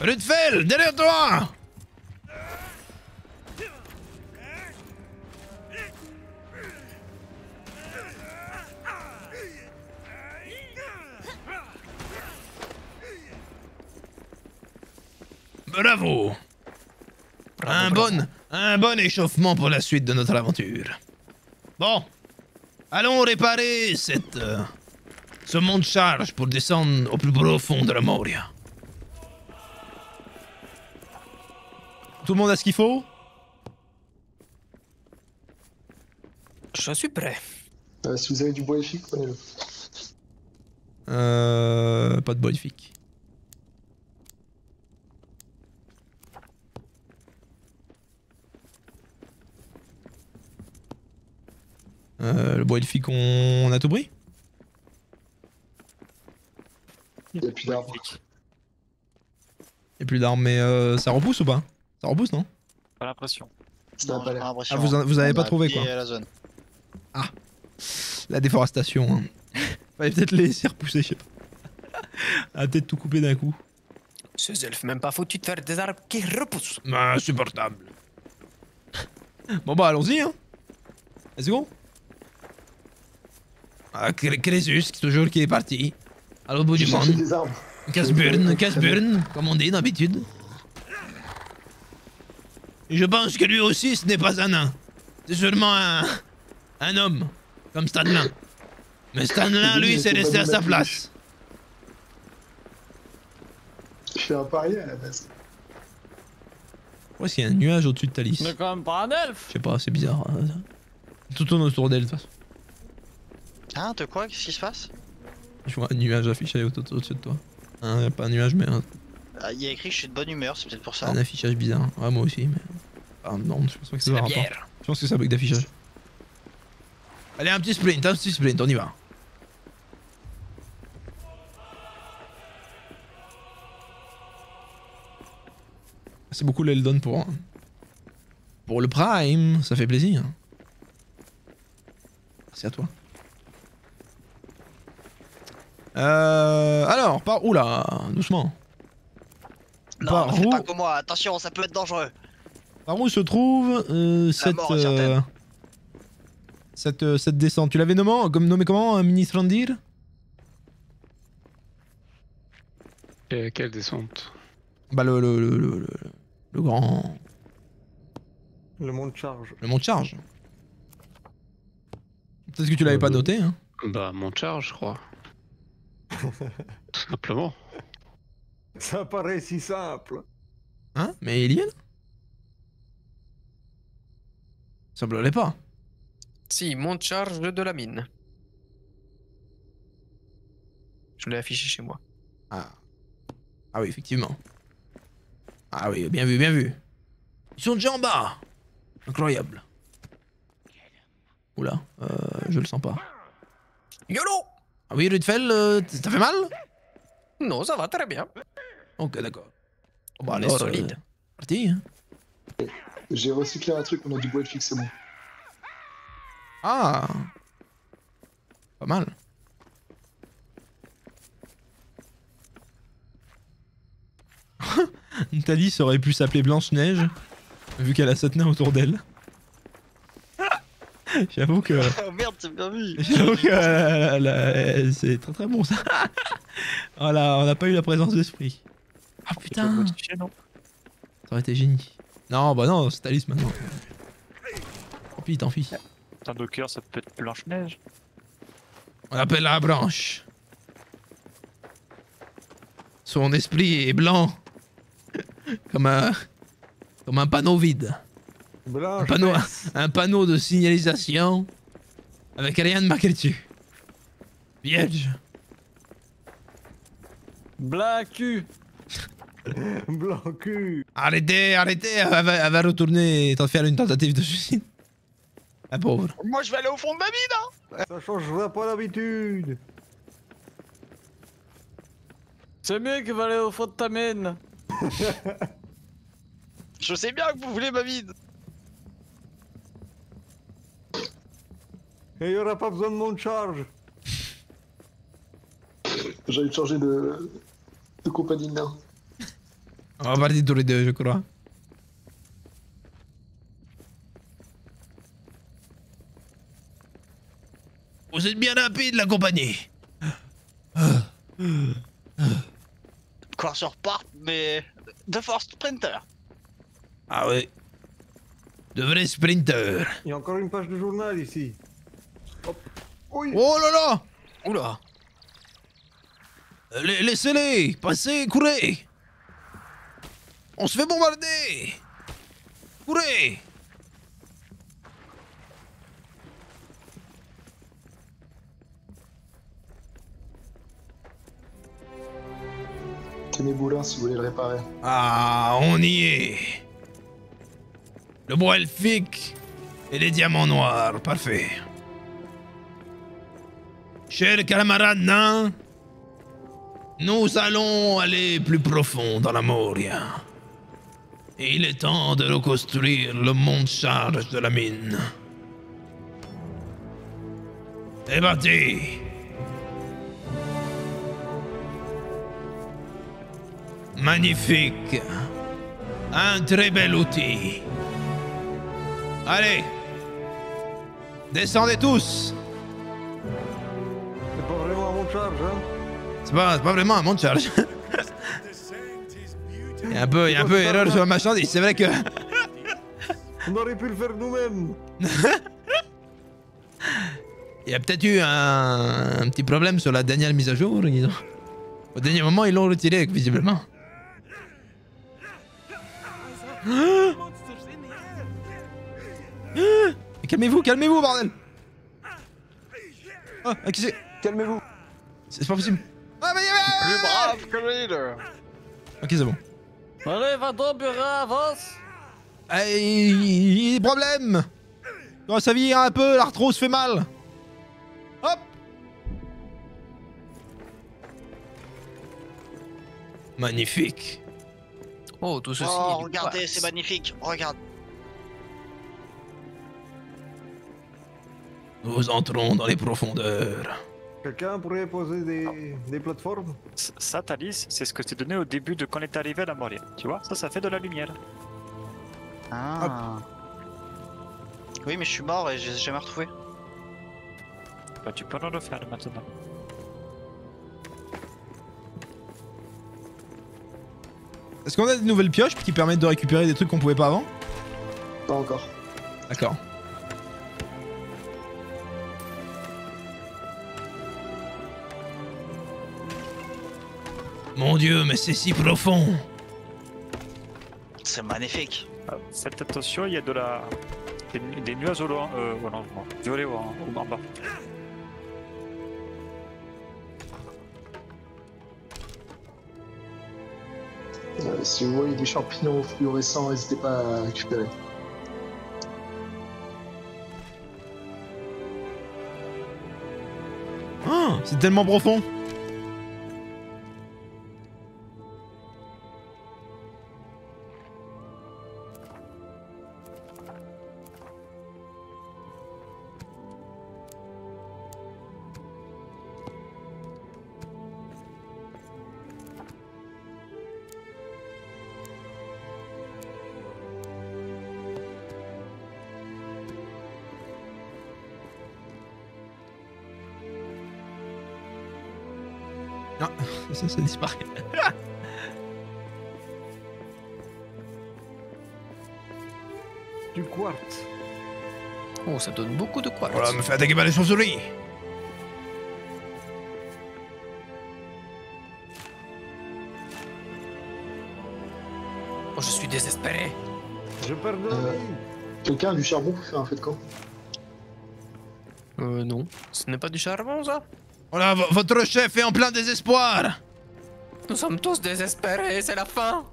Rudfell, derrière toi! Bravo! Un bon, un bon échauffement pour la suite de notre aventure. Bon, allons réparer cette, euh, ce mont de charge pour descendre au plus profond de la Moria. Tout le monde a ce qu'il faut? Je suis prêt. Euh, si vous avez du bois épique, prenez-le. Euh, pas de bois épique. Euh, le bois elfique, on a tout pris? Il n'y a plus d'armes. Il n'y a plus d'armes, mais euh, ça repousse ou pas? Ça repousse, non? Pas l'impression. Ah, vous, vous avez on pas trouvé quoi la zone. Ah, la déforestation. Hein. Fallait peut-être les laisser repousser, je sais pas. Ah, peut-être tout couper d'un coup. Ces elfes, même pas foutu de faire des arbres qui repoussent. Bah, insupportable. Bon, bah, allons-y, hein. Let's go. Ah, Crésus, qui toujours qui est parti. À l'autre bout du monde. Casburn, Casburn, comme on dit d'habitude. Et je pense que lui aussi, ce n'est pas un nain. C'est sûrement un, un homme, comme Stanlin. Mais Stanlin, lui, c'est resté à sa place. Je suis un parier à la base. Ouais, c'est un nuage au-dessus de Thalys. Mais quand même pas un elfe. Je sais pas, c'est bizarre. Tout tourne autour d'elle, de toute façon. Hein, de quoi? Qu'est-ce qui se passe? Je vois un nuage affiché au-dessus de toi. Hein, y a pas un nuage, mais un... Ah, il y a écrit je suis de bonne humeur, c'est peut-être pour ça. Un affichage bizarre. Ouais, moi aussi, mais... Ah non, je pense pas que ça va rapport. Je pense que c'est un bug d'affichage. Allez, un petit sprint, un petit sprint, on y va. C'est beaucoup l'Eldon pour... Pour le Prime, ça fait plaisir. Merci à toi. Euh... Alors, par où là? Doucement. Non, par où... pas comme moi, attention, ça peut être dangereux. Par où se trouve euh, cette, euh, cette... Euh, cette descente? Tu l'avais nommé, nommé comment? Mithrandir? Et quelle descente? Bah le le, le... le... le... le grand... Le mont de charge. Le mont de charge. Peut-être que tu l'avais euh, pas noté, hein. Bah mont de charge, je crois. Tout simplement. Ça paraît si simple. Hein? Mais il y est là? Ça me l'est pas. Si, monte charge de la mine. Je l'ai affiché chez moi. Ah. Ah oui, effectivement. Ah oui, bien vu, bien vu. Ils sont déjà en bas. Incroyable. Oula, euh, je le sens pas. YOLO! Ah oui, Rudfell, euh, t'as fait mal? Non, ça va très bien. Ok, d'accord. Oh, bah, alors, solide. Euh, parti. Hein. J'ai recyclé un truc, on a du bois fixe, c'est bon. Ah! Pas mal. Thalys aurait pu s'appeler Blanche-Neige, vu qu'elle a sept nains autour d'elle. J'avoue que... Oh merde, c'est bien vu. J'avoue que... Euh, c'est très très bon ça. Voilà, on n'a pas eu la présence d'esprit. Ah oh, putain. Ça aurait été génie. Non, bah non, c'est Thalys maintenant. Tant pis, tant pis. T'as le cœur, ça peut être Blanche-Neige. On appelle la branche. Son esprit est blanc. Comme un... Comme un panneau vide. Blanche, un, panneau, un panneau de signalisation avec rien de marqué dessus. Vierge. Blanc cul. Blanc cul. Arrêtez, arrêtez, elle va, elle va retourner et faire une tentative de suicide. La pauvre. Moi je vais aller au fond de ma mine, hein. Ça changera pas d'habitude. C'est mieux que d'aller au fond de ta mine. Je sais bien que vous voulez ma mine. Et y'aura pas besoin de mon charge. j'allais changer de, de compagnie de nain. On va partir tous les deux, je crois. Vous êtes bien rapide, la compagnie. Quoi, je repars, mais de force sprinter. Ah oui. De vrai sprinter. Il y a encore une page de journal ici. Hop. Oui. Oh là là. Oula. Laissez-les. Passez, courez. On se fait bombarder. Courez. Tenez boulin si vous voulez le réparer. Ah, on y est. Le bois elfique et les diamants noirs, parfait. Chers camarades nains, nous allons aller plus profond dans la Moria. Et il est temps de reconstruire le monte-charge de la mine. C'est parti! Magnifique! Un très bel outil. Allez! Descendez tous! C'est pas vraiment un monte-charge, hein? C'est pas, pas vraiment un monte-charge. Il y a un peu, y a un peu erreur sur la marchandise, c'est vrai que... On aurait pu le faire nous-mêmes. Il y a peut-être eu un, un petit problème sur la dernière mise à jour. Ils ont... Au dernier moment, ils l'ont retiré, visiblement. Calmez-vous, calmez-vous, bordel! Oh, ah, qui c'est? Calmez-vous! C'est pas possible! Ah, mais plus brave que le leader! Ok, c'est bon. Allez, va ton bureau, avance! Aïe, problème! Dans sa vie, un peu, l'arthrose fait mal! Hop! Magnifique! Oh, tout ceci. Oh, regardez, c'est magnifique! Regarde! Nous entrons dans les profondeurs. Quelqu'un pourrait poser des, oh. des plateformes? Ça, Thalys, c'est ce que t'es donné au début de quand on est arrivé à la Moria. Tu vois, ça, ça fait de la lumière. Ah. Hop. Oui, mais je suis mort et j'ai jamais retrouvé. Bah, tu peux le refaire maintenant. Est-ce qu'on a des nouvelles pioches qui permettent de récupérer des trucs qu'on pouvait pas avant? Pas encore. D'accord. Mon Dieu, mais c'est si profond! C'est magnifique! Ah, faites attention, il y a de la... des, nu des nuages au loin, euh, voilà, violet au en bas. Euh, si vous voyez des champignons fluorescents, n'hésitez pas à récupérer. Ah, c'est tellement profond! Non, ça, ça disparaît. Du quartz. Oh, ça donne beaucoup de quartz. Voilà, me fait attaquer par les chauves-souris. Oh, je suis désespéré. Je perds de euh, quelqu'un a du charbon pour faire un feu de camp? Euh, non. Ce n'est pas du charbon, ça? Voilà, votre chef est en plein désespoir. Nous sommes tous désespérés, c'est la fin.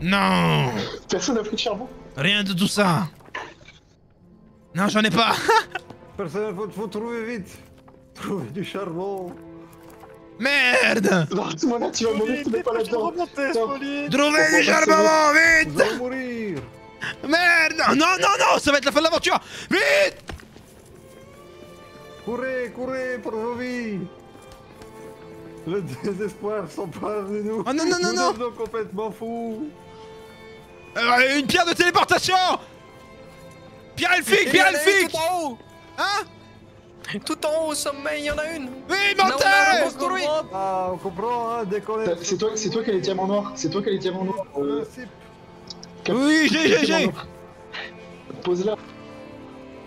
Non. Personne n'a pris de charbon. Rien de tout ça. Non, j'en ai pas. Personne, faut, faut trouver vite. Trouver du charbon. Merde. Non, tout le monde, tu vas mourir, tu n'es pas là-dedans. Trouvez du charbon, vite. Vous allez mourir. Merde. Non, non, non, ça va être la fin de l'aventure. Vite. Courez, courez pour vos vies! Le désespoir s'empare de nous. Oh non non non nous non. Nous sommes complètement fous. Euh, une pierre de téléportation. Pierre elfique, pierre elfique. Tout en haut. Hein? Tout en haut au sommet, il y en a une. Oui, montez. Ah, on comprend, hein, dès qu'on est... C'est toi, c'est toi qui as les diamants noirs. C'est toi qui as les diamants noirs. Euh, oui, j'ai, j'ai, j'ai. Pose-la.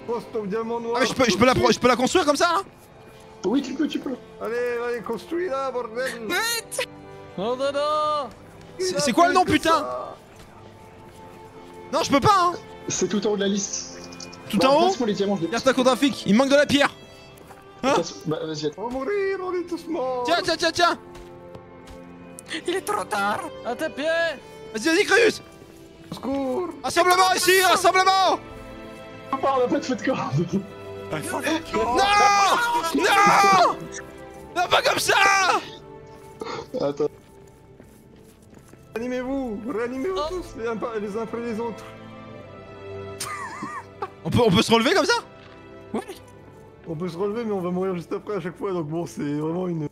Pose ton diamant noir. Ah, je peux, je peux la, je peux la construire comme ça, hein? Oui, tu peux, tu peux. Allez, allez, construis là, bordel. Vite. Non, non, non. C'est quoi le nom, putain? Non, je peux pas, hein. C'est tout en haut de la liste. Tout bah, en haut les diamants, je... Regarde ta graphique, il manque de la pierre. Hein bah, vas-y. On va mourir, on est tous morts. Tiens, tiens, tiens, tiens. Il est trop tard. À tes pieds. Vas-y, vas-y, Créus. Au secours. Rassemblement ici, rassemblement. On n'a pas de feu de corde. Ah, faut... Non, non, non, non, pas comme ça. Attends. Réanimez-vous, réanimez-vous oh. tous les, impa... les uns après les autres. On peut, on peut se relever comme ça? Oui. On peut se relever mais on va mourir juste après à chaque fois, donc bon, c'est vraiment une...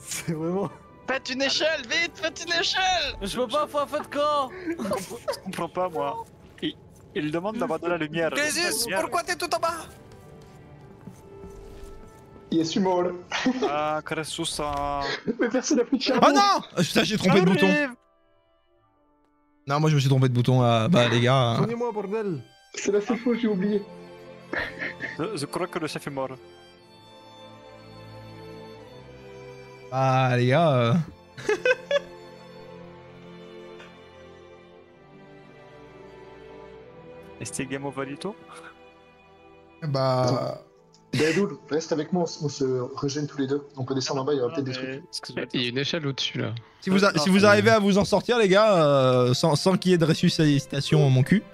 C'est vraiment... Faites une échelle, vite, faites une échelle. Je veux pas, faut un feu de camp. Je comprends pas, moi. Il, il demande d'avoir de la lumière. Jésus, pourquoi t'es tout en bas? Il est mort. Ah, Cressoussa. Mais personne n'a plus de charbon. Oh non, putain, j'ai trompé de bouton. Non, moi je me suis trompé de bouton, euh, bah les gars... Donnez-moi, bordel. C'est la seule fois que j'ai oublié. Je, je crois que le chef est mort. Ah les gars... Euh... Est-ce que game over valito? Bah... Dadoul, reste avec moi, on se régène tous les deux. On peut descendre en bas, il y aura peut-être des trucs. Il y a une échelle au-dessus là. Si vous, a, si vous arrivez à vous en sortir, les gars, euh, sans, sans qu'il y ait de ressuscitation, mon cul.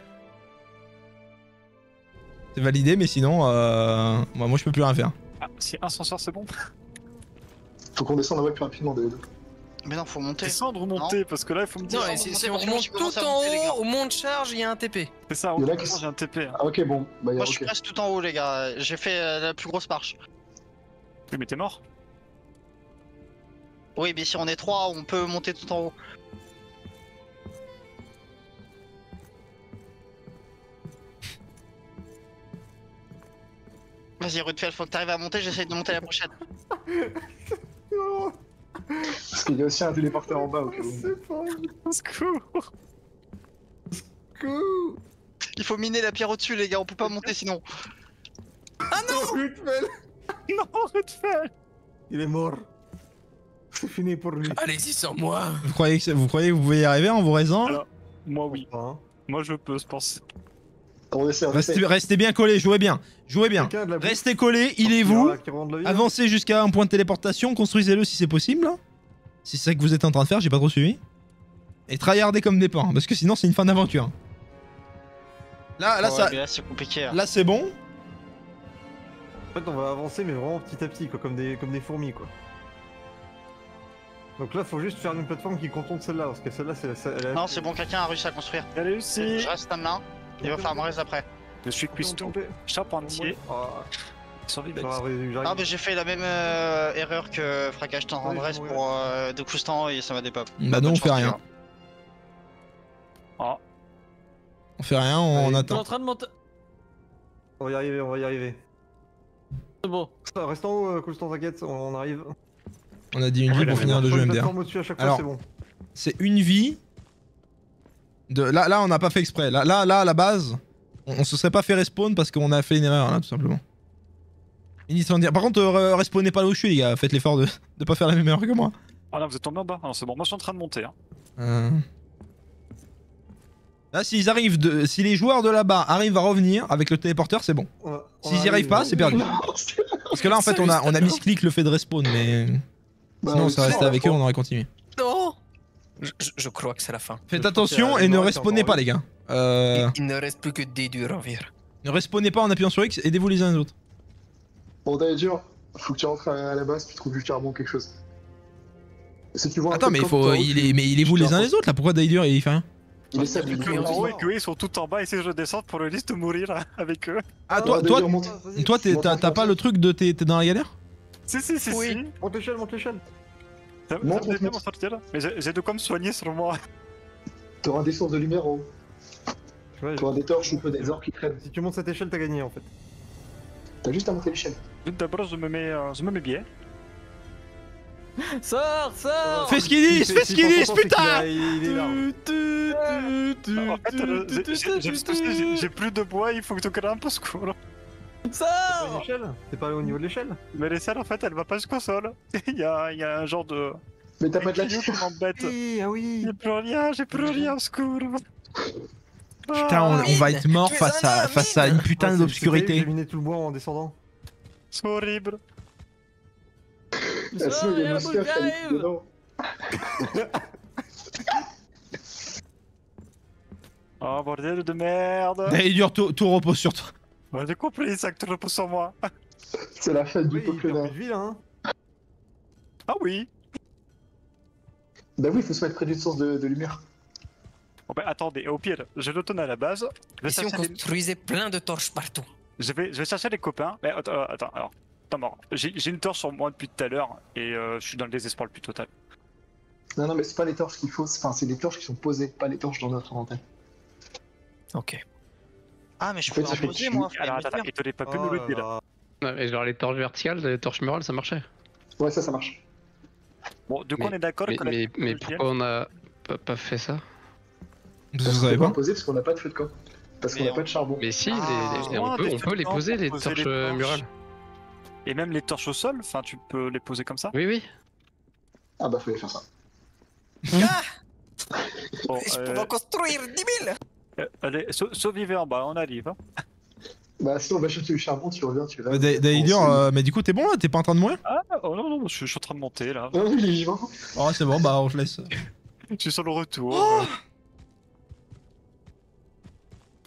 C'est validé, mais sinon, euh, moi, moi je peux plus rien faire. Ah, si un ascenseur, c'est bon. Faut qu'on descende en bas plus rapidement, Dadoul. Mais non, faut monter. Descendre ou monter, parce que là, il faut me dire. Non, si on remonte tout en haut, au mont de charge, il y a un T P. C'est ça, au mont de charge, il y a un T P. Ah, ok, bon. Bah, moi, okay. Je suis presque tout en haut, les gars. J'ai fait euh, la plus grosse marche. Oui, mais t'es mort. Oui, mais si on est trois, on peut monter tout en haut. Vas-y, Rudfeld, faut que t'arrives à monter, j'essaye de monter la prochaine. Parce qu'il y a aussi un téléporteur en bas, ok. C'est pas... Au secours. Secours. Il faut miner la pierre au-dessus, les gars, on peut pas monter sinon. Ah non, Rudfeld. Non, Rudfeld. Il est mort. C'est fini pour lui. Alexis, sans moi. Vous croyez que vous, croyez que vous pouvez y arriver en vous raisant? Alors, moi oui. Hein. Moi je peux, je pense. Restez, restez bien collés, jouez bien, jouez bien. Restez collés, healez-vous, avancez jusqu'à un point de téléportation, construisez-le si c'est possible. Si c'est ça que vous êtes en train de faire, j'ai pas trop suivi. Et tryhardez comme des pains, parce que sinon c'est une fin d'aventure. Là, là, oh, ça... là c'est compliqué. Hein. Là c'est bon. En fait on va avancer mais vraiment petit à petit, quoi, comme des, comme des fourmis, quoi. Donc là faut juste faire une plateforme qui contourne celle-là, parce que celle-là c'est la... Non c'est bon, quelqu'un a réussi à construire. Elle a réussi. Je reste à main. Il va faire un raise après. Je suis cuistot, charpentier. Ah bah j'ai fait la même euh, erreur que Fracas, je t'en rendrais pour euh, de coustant et ça m'a des pop. Bah non, on fait rien. Ah. On fait rien, on, on attend. On est en train de monter. On va y arriver, on va y arriver. C'est bon. Reste en haut, coustant, t'inquiète, on arrive. On a dit une vie pour finir le jeu M D R. Alors, c'est une vie. De, là, là, on n'a pas fait exprès. Là, là, là à la base, on, on se serait pas fait respawn parce qu'on a fait une erreur, là, tout simplement. Par contre, euh, respawnez pas là où je suis, les gars. Faites l'effort de, de pas faire la même erreur que moi. Ah là, vous êtes tombé en bas. Ah, c'est bon, moi je suis en train de monter. Hein. Euh... Là, s'ils arrivent, de, si les joueurs de là-bas arrivent à revenir avec le téléporteur, c'est bon. S'ils y arrivent pas, c'est perdu. Parce que là, en fait, on a, on a mis clic le fait de respawn, mais bah, sinon, ça restait avec eux, on aurait continué. Non. Je, je crois que c'est la fin. Faites attention et ne respawnez pas, les gars. Euh... Il, il ne reste plus que des durs en vire. Ne respawnez pas en appuyant sur X, aidez-vous les uns les autres. Bon, t'as dur, faut que tu rentres à la base, tu trouves du charbon, quelque chose. Si tu vois. Attends, mais, faut, il est, mais il est vous les uns les autres là? Pourquoi Daidur il fait rien? Il essaie de plus en haut et qu'eux ils sont tout en bas, et si je descends pour le risque de mourir avec eux. Ah, toi, toi, t'as pas le truc de t'es dans la galère? Si, si, si, oui. si. Monte l'échelle, monte l'échelle. Ça va m'aider m'en sortir. Mais j'ai de quoi me soigner sur moi. T'auras des sources de lumière en haut. T'auras des torches ou peu des orques qui traînent. Si tu montes cette échelle, t'as gagné en fait. T'as juste à monter l'échelle. D'abord, je me mets, euh, je me mets bien. Sors, sors. Fais ce qu'ils disent, fais ce qu'ils disent, putain. En fait, j'ai plus de bois, il faut que tu grimpes au secours. Sors. T'es pas allé au niveau de l'échelle. Mais l'échelle, en fait, elle va pas jusqu'au sol. Il y a, y a un genre de. Mais t'as pas de la vie qui m'embête. Ah oui. J'ai plus rien, j'ai plus rien au secours. Putain, on, on va être mort face à, face à une putain ouais, d'obscurité. J'ai éliminé tout le bois en descendant. C'est horrible. Il y a un monstre qui arrive dedans. Oh bordel de merde. Allez, dur, tout, tout repose sur toi. Bah, j'ai compris ça, que tout repose sur moi. C'est la fête oui, du Pokémon. Hein. Ah oui. Bah oui, il faut se mettre près d'une source de, de lumière. Oh bah attendez, au pire, je le donne à la base. Et si on construisait les... plein de torches partout. Je vais, je vais chercher les copains. Mais attends, attends, alors, attends, mort. J'ai une torche sur moi depuis tout à l'heure et euh, je suis dans le désespoir le plus total. Non, non, mais c'est pas les torches qu'il faut, enfin, c'est les torches qui sont posées, pas les torches dans notre inventaire. Ok. Ah, mais je peux en fait, poser moi. Alors, attends, attends, il te l'est pas plus oh, le là. Non, mais genre les torches verticales, les torches murales, ça marchait. Ouais, ça, ça marche. Bon, du coup, mais, on est d'accord que la. Mais, mais pourquoi on a pas, pas fait ça? Parce qu'on pas poser parce qu'on n'a pas de feu de camp. Parce qu'on n'a pas de charbon. Mais si, ah, les, les, on, peut, on peut les poser, les torches, les torches murales. Et même les torches au sol, enfin tu peux les poser comme ça. Oui, oui. Ah bah faut les faire ça. Ah bon, je euh... peux en construire dix mille euh, allez, survivez en bas, on arrive. Hein. Bah si on va chercher du charbon, tu reviens, tu vas. D'ailleurs, mais du coup t'es bon là, t'es pas en train de mourir? Ah oh, non, non, je suis en train de monter là. Oh, il est vivant. Oh c'est bon, bah on te laisse. Je suis sur le retour. Oh euh...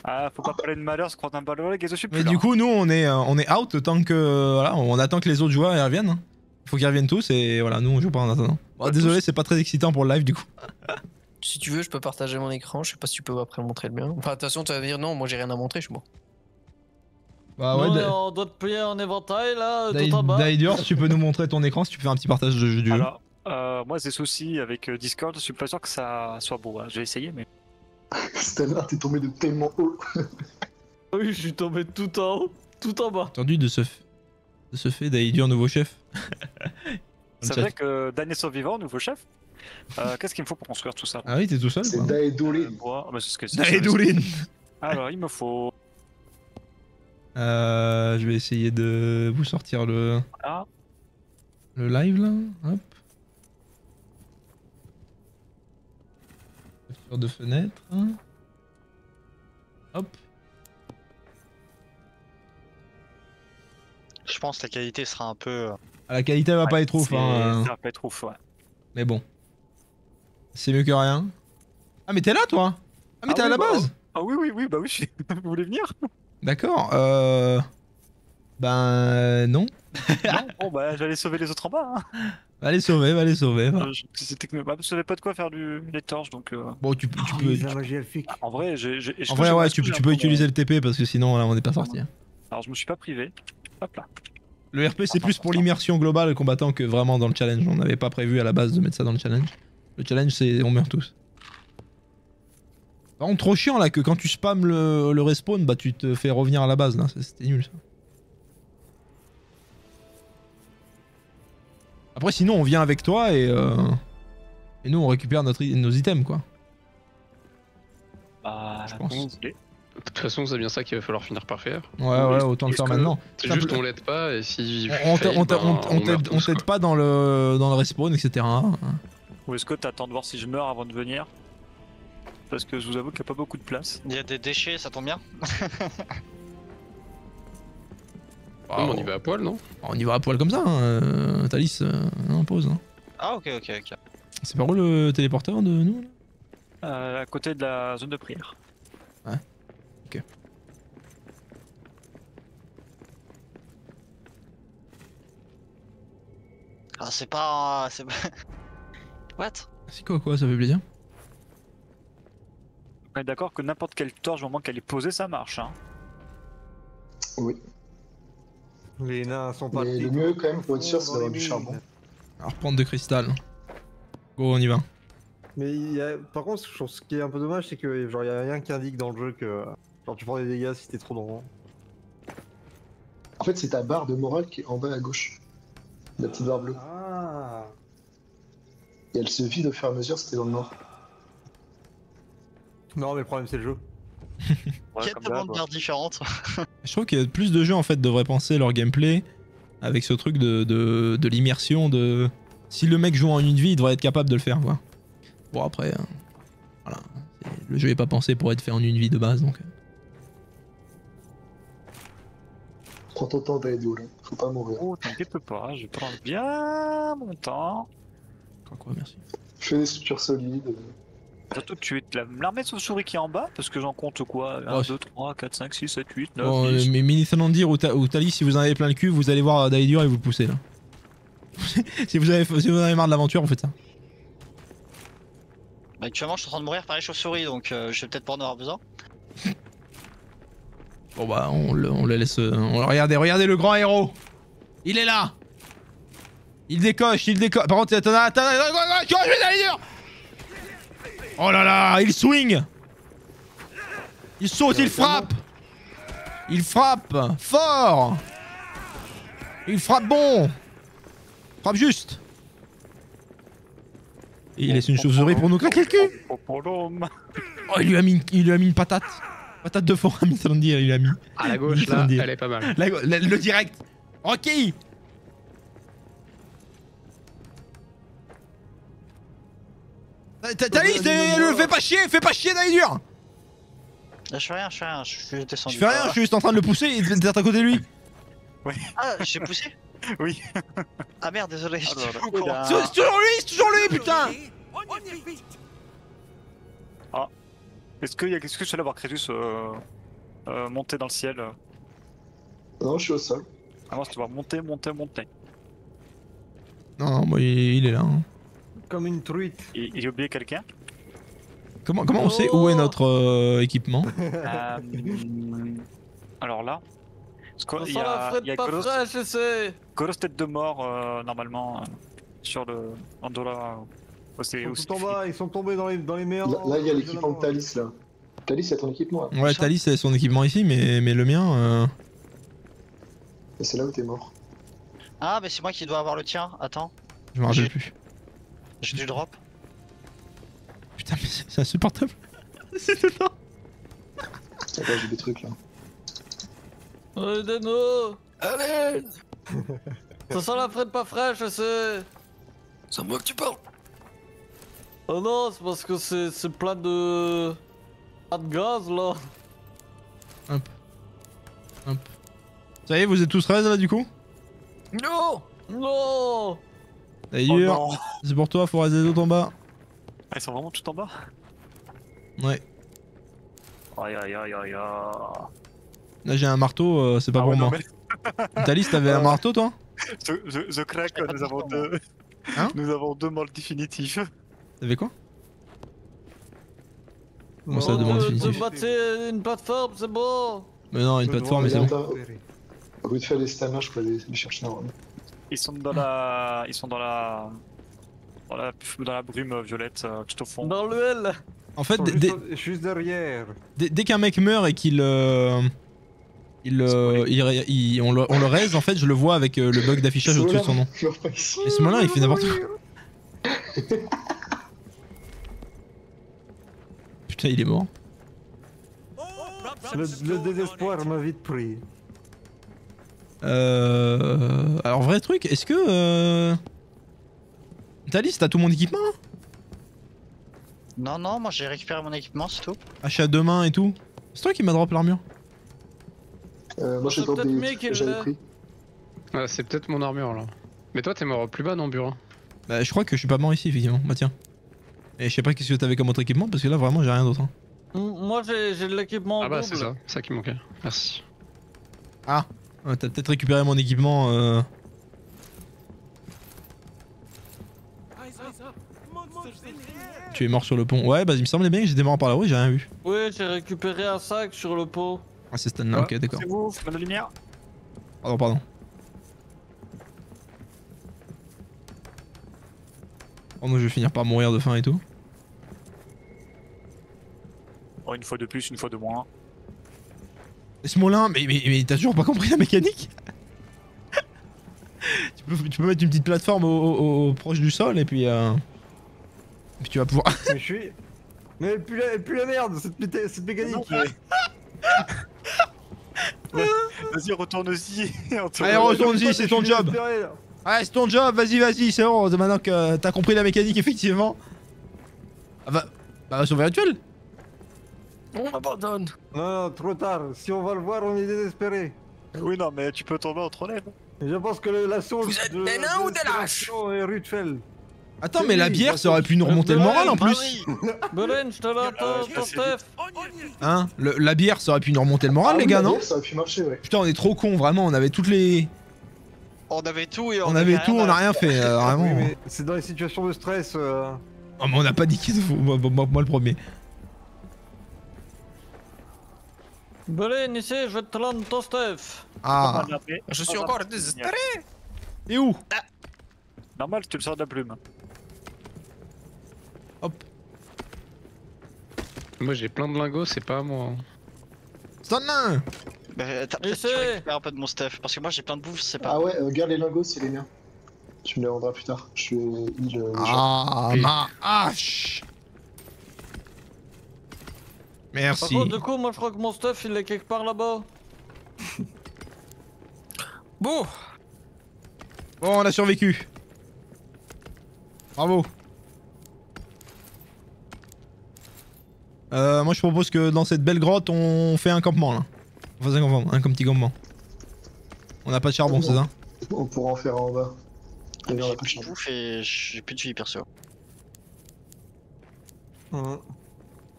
Ah, faut pas parler de malheur, se croire un ballon, les gars, je suis plus. Mais là. Du coup, nous, on est, euh, on est out tant que. Euh, voilà, on attend que les autres joueurs ils reviennent. Faut qu'ils reviennent tous et voilà, nous on joue pas en attendant. Bon, désolé, c'est pas très excitant pour le live du coup. Si tu veux, je peux partager mon écran, je sais pas si tu peux après montrer le mien. Enfin, de toute façon, tu vas dire non, moi j'ai rien à montrer, je suis bon. Bah ouais. On est en d'autres payés en éventail là, tout en bas. D'ailleurs, tu peux nous montrer ton écran si tu peux faire un petit partage de jeu du jeu. Alors, euh, moi, j'ai soucis avec Discord, je suis pas sûr que ça soit beau, hein. Je vais essayer, mais. Stellar, t'es tombé de tellement haut. Oui, je suis tombé tout en haut, tout en bas. Entendu de ce, f... de ce fait d'Aidur, nouveau chef. C'est vrai que dernier survivant, nouveau chef. Euh, Qu'est-ce qu'il me faut pour construire tout ça? Ah oui, t'es tout seul. C'est Daedurin. Daedurin. Alors, il me faut. Euh, je vais essayer de vous sortir le. Voilà. Le live là. Hop. De fenêtre. Hop. Je pense que la qualité sera un peu. Ah, la qualité va ouais, pas être ouf. Hein. Ça va pas être ouf, ouais. Mais bon. C'est mieux que rien. Ah, mais t'es là, toi? Ah, mais ah t'es oui, à la bah, base oh. Ah, oui, oui, oui, bah oui, je... vous voulez venir? D'accord, euh. Ben. Non. Non, bon, bah j'allais sauver les autres en bas. Hein. Va les sauver, va les sauver. Va. Euh, je savais pas de quoi faire du... les torches donc. Euh... Bon, tu, tu oh, peux. Tu... Ah, en vrai, j'ai. En vrai, ouais, tu, tu peux utiliser le T P parce que sinon là on n'est pas sorti. Hein. Alors je me suis pas privé. Hop là. Le R P c'est plus pour l'immersion globale combattant que vraiment dans le challenge. On n'avait pas prévu à la base de mettre ça dans le challenge. Le challenge c'est on meurt tous. Par contre, trop chiant là que quand tu spammes le, le respawn, bah tu te fais revenir à la base là. C'était nul ça. Après sinon on vient avec toi et, euh... et nous on récupère notre i nos items quoi. Bah je pense. De toute façon c'est bien ça qu'il va falloir finir par faire. Ouais ouais autant le faire maintenant. C'est juste on l'aide pas et si... On t'aide pas dans le dans le respawn et cetera. Ou est-ce que t'attends de voir si je meurs avant de venir? Parce que je vous avoue qu'il n'y a pas beaucoup de place. Il y a des déchets, ça tombe bien. Ah, on y va à poil, non? On y va à poil comme ça, hein. Thalys, euh, on pose. Hein. Ah, ok, ok, ok. C'est par où le téléporteur de nous? euh, À côté de la zone de prière. Ouais, ok. Ah, c'est pas. C'est pas. What? C'est quoi, quoi? Ça fait plaisir. On est d'accord que n'importe quelle torche, au moment qu'elle est posée, ça marche, hein? Oui. Les nains sont pas... Mais le mieux quand même pour être sûr c'est d'avoir du charbon. Alors pente de cristal. Go, on y va. Mais y a... par contre ce qui est un peu dommage c'est que genre y a rien qui indique dans le jeu que genre tu prends des dégâts si t'es trop dans. En fait c'est ta barre de morale qui est en bas à gauche. La petite barre bleue. Ah. Et elle se vide au fur et à mesure si t'es dans le noir. Non mais le problème c'est le jeu. Il y a tellement de barres différentes. Je trouve qu'il y a plus de jeux en fait devraient penser leur gameplay avec ce truc de, de, de l'immersion de... Si le mec joue en une vie, il devrait être capable de le faire quoi. Bon après, hein, voilà, le jeu n'est pas pensé pour être fait en une vie de base donc... Prends ton temps d'aller là, faut pas mourir. Oh t'inquiète pas, je prends bien mon temps. Quoi quoi, merci. Je fais des structures solides. Surtout que tu es l'armée de chauve-souris qui est en bas, parce que j'en compte quoi un, deux, trois, quatre, cinq, six, sept, huit, neuf, bon, dix. Mais Mithrandir ou Tali, si vous en avez plein le cul, vous allez voir Daedur et vous le poussez là. si, vous avez, si vous en avez marre de l'aventure, vous faites ça. Bah, actuellement, je suis en train de mourir par les chauves-souris, donc euh, je vais peut-être pas en avoir besoin. Bon bah, on le, on le laisse... On le regardez, regardez le grand héros. Il est là. Il décoche, il décoche... Par contre, t'en as... T'en as... Je vais Daedur. Oh là là, il swing. Il saute, il frappe. Il frappe fort. Il frappe bon. Frappe juste. Et il laisse une chauve-souris pour nous craquer le cul. Oh, il lui a mis, il lui a mis une patate. Patate de forêt, Mithrandir, il lui a mis. À la gauche, là, elle est pas mal. La, la, le direct. Ok. Thalys, le fais pas chier, fais pas chier Daedur. Je fais rien, je fais rien, je suis descendu. Je fais rien, je suis juste en train de le pousser et d'être à côté de lui. Oui. Ah, j'ai poussé. Oui. Ah merde, désolé. Ah, c'est toujours lui, c'est toujours lui, putain. Ah. Est-ce que est-ce que je suis allé voir Crétus euh, euh, monter dans le ciel? Non, je suis au sol. Ah moi, je te vois monter, monter, monter. Non, non, bah, il, il est là. Hein. Comme une truite. Il, il a oublié quelqu'un? Comment, comment oh on sait où est notre euh, équipement? euh, Alors là... Parce il y a, il y a grosse, frais, grosse tête de mort euh, normalement euh, sur le... Andorra... Ils sont aussi tout en bas, ils sont tombés dans les, dans les mers. Là, là il y a l'équipement de Thalys là. Thalys c'est ton équipement là. Ouais Thalys c'est son équipement ici mais, mais le mien... Euh... C'est là où t'es mort. Ah mais c'est moi qui dois avoir le tien, attends. Je me rappelle plus. J'ai du drop. Putain mais c'est insupportable. C'est dedans. Attends j'ai des trucs là. Oh Dano. Allez. Ça sent la frette pas fraîche c'est... C'est à moi que tu parles. Oh non c'est parce que c'est plein de... Plein de gaz là. Hop. Hop. Ça y est vous êtes tous raise là du coup? Non. Non. D'ailleurs, oh c'est pour toi, faut raser les autres en bas. Ah, ils sont vraiment tout en bas? Ouais. Aïe aïe aïe aïe. Là j'ai un marteau, euh, c'est pas ah pour ouais, moi. Mais... Thalys, t'avais euh... un marteau toi? Je, je, je craque, nous avons temps, deux. Hein nous avons deux morts définitifs. T'avais quoi? Comment ça, deux morts définitifs? Une plateforme, c'est bon. Mais non, une plateforme, mais c'est bon. Au bout de faire les stamina, je peux aller chercher un. Ils sont dans la, ils sont dans la, dans la, dans la brume violette, tout au fond. Dans le L. En fait, juste, juste derrière. Dès, dès qu'un mec meurt et qu'il, euh, il, euh, il, il, on le, on le raise, en fait, je le vois avec euh, le bug d'affichage au-dessus de son nom. Et ce moment-là, il fait n'importe quoi. Putain, il est mort. Le, le désespoir m'a vite pris. Euh... Alors vrai truc, est-ce que... Euh... Thalys, t'as tout mon équipement? Non, non, moi j'ai récupéré mon équipement, c'est tout. Achat deux mains et tout. C'est toi qui m'as drop l'armure? Euh, moi j'ai drop des trucs que j'avais pris. Ah, c'est peut-être mon armure là. Mais toi t'es mort plus bas dans le bureau. Bah je crois que je suis pas mort ici effectivement, bah tiens. Et je sais pas qu'est-ce que t'avais comme autre équipement parce que là vraiment j'ai rien d'autre. Hein. Moi j'ai de l'équipement en... Ah bah c'est ça, c'est ça qui manquait, merci. Ah. Ouais, t'as peut-être récupéré mon équipement euh... Tu es mort sur le pont. Ouais bah il me semblait bien que j'étais mort par là-haut et j'ai rien vu. Oui j'ai récupéré un sac sur le pont. Ah c'est Stan là, ouais, ok d'accord. C'est vous, la lumière. Pardon pardon. Oh, moi je vais finir par mourir de faim et tout. Oh, une fois de plus, une fois de moins. Ce Molin, mais, mais, mais t'as toujours pas compris la mécanique? tu, peux, tu peux mettre une petite plateforme au, au, au, proche du sol et puis, euh... puis tu vas pouvoir... mais je suis... Mais plus la, plus la merde, cette, cette mécanique. ouais. Vas-y, retourne aussi. retourne Allez, retourne aussi, c'est ton job. Ouais, c'est ton job, vas-y, vas-y, c'est bon, maintenant que t'as compris la mécanique, effectivement. Ah bah, bah sur virtuel. On abandonne. Non, non, trop tard, si on va le voir, on est désespéré. Oui, non, mais tu peux tomber entre les mains. Je pense que la sauce... Vous êtes de, des nains ou des lâches? Attends, mais oui, la bière, ça aurait pu nous remonter le moral en plus. Belen, je te l'entends, ton stuff. Hein, le, la bière, ça aurait pu nous remonter le moral, ah, les gars, oui, non? Ça aurait pu marcher, ouais. Putain, on est trop cons, vraiment, on avait toutes les... On avait tout et on, on avait tout, on a rien fait, euh, vraiment. Oui, mais c'est dans les situations de stress. Euh... Oh, mais on n'a pas niqué de fou, moi, moi, moi le premier. Belen, ici, je vais te rendre ton stuff. Ah. Je suis encore désespéré. Et où? Ah. Normal, tu le sors de la plume. Hop. Moi, j'ai plein de lingots, c'est pas à moi. Son nain. Bah, t'as peut-être que tu récupères un peu de mon stuff, parce que moi j'ai plein de bouffe, c'est pas... Ah ouais, euh, garde les lingots, c'est les miens. Tu me les rendras plus tard, je suis il... Euh, ah, genre. Ma hache. Merci. Par contre, du coup, moi je crois que mon stuff, il est quelque part là-bas. Bon. Bon, on a survécu. Bravo. Euh, moi je propose que dans cette belle grotte, on fait un campement là. On faisait un campement, un petit campement. On n'a pas de charbon, c'est ça? On pourra en faire un en bas. J'ai plus de bouffe et j'ai plus de vie perso. Mmh.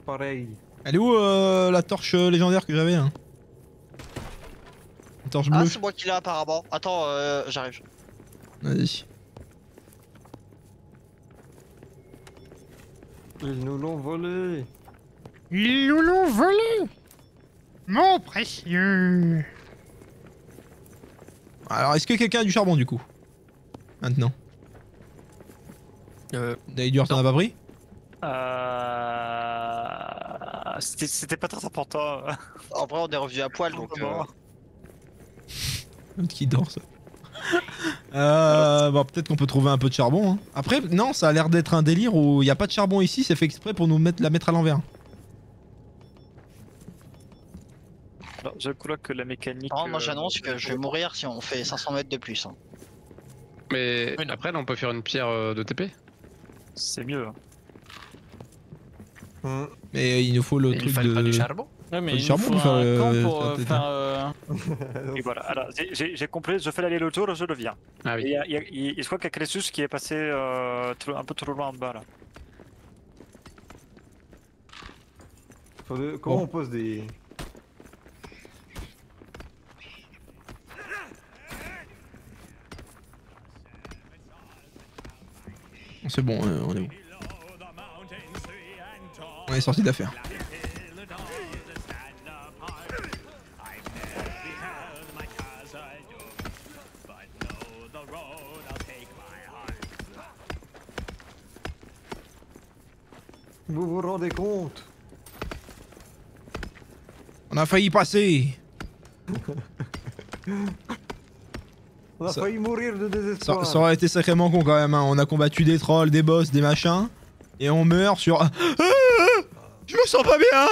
Pareil. Elle est où euh, la torche légendaire que j'avais hein? La torche bleue. Ah, c'est moi qui l'ai apparemment. Attends, euh, j'arrive. Vas-y. Ils nous l'ont volé. Ils nous l'ont volé. Mon précieux. Alors, est-ce que quelqu'un a du charbon du coup? Maintenant. Euh... Daidur, t'en as pas pris? Euh... C'était pas très important. En vrai, on est revenu à poil donc... L'autre qui dort ça. euh... Bon, peut-être qu'on peut trouver un peu de charbon. Hein. Après, non, ça a l'air d'être un délire où il n'y a pas de charbon ici, c'est fait exprès pour nous mettre, la mettre à l'envers. Je crois que la mécanique... Non, moi j'annonce euh, que je vais mourir si on fait cinq cents mètres de plus. Hein. Mais oui, après là on peut faire une pierre euh, de T P. C'est mieux. Hein. Mais il nous faut le mais truc de... Pas du charbon. Ouais, mais il du charbon faut faire un camp pour euh, faire... Euh... Et voilà, alors j'ai compris, je fais l'aller-retour, je reviens. Ah oui. Et je crois qu'il y a Cressus qui est passé euh, un peu trop loin en bas là. Comment oh. on pose des... C'est bon, euh, on est bon. On est sorti d'affaire. Vous vous rendez compte? On a failli passer. On a ça... failli mourir de désespoir. Ça, ça aurait été sacrément con quand même, hein. On a combattu des trolls, des boss, des machins. Et on meurt sur... Ah, ah, je me sens pas bien.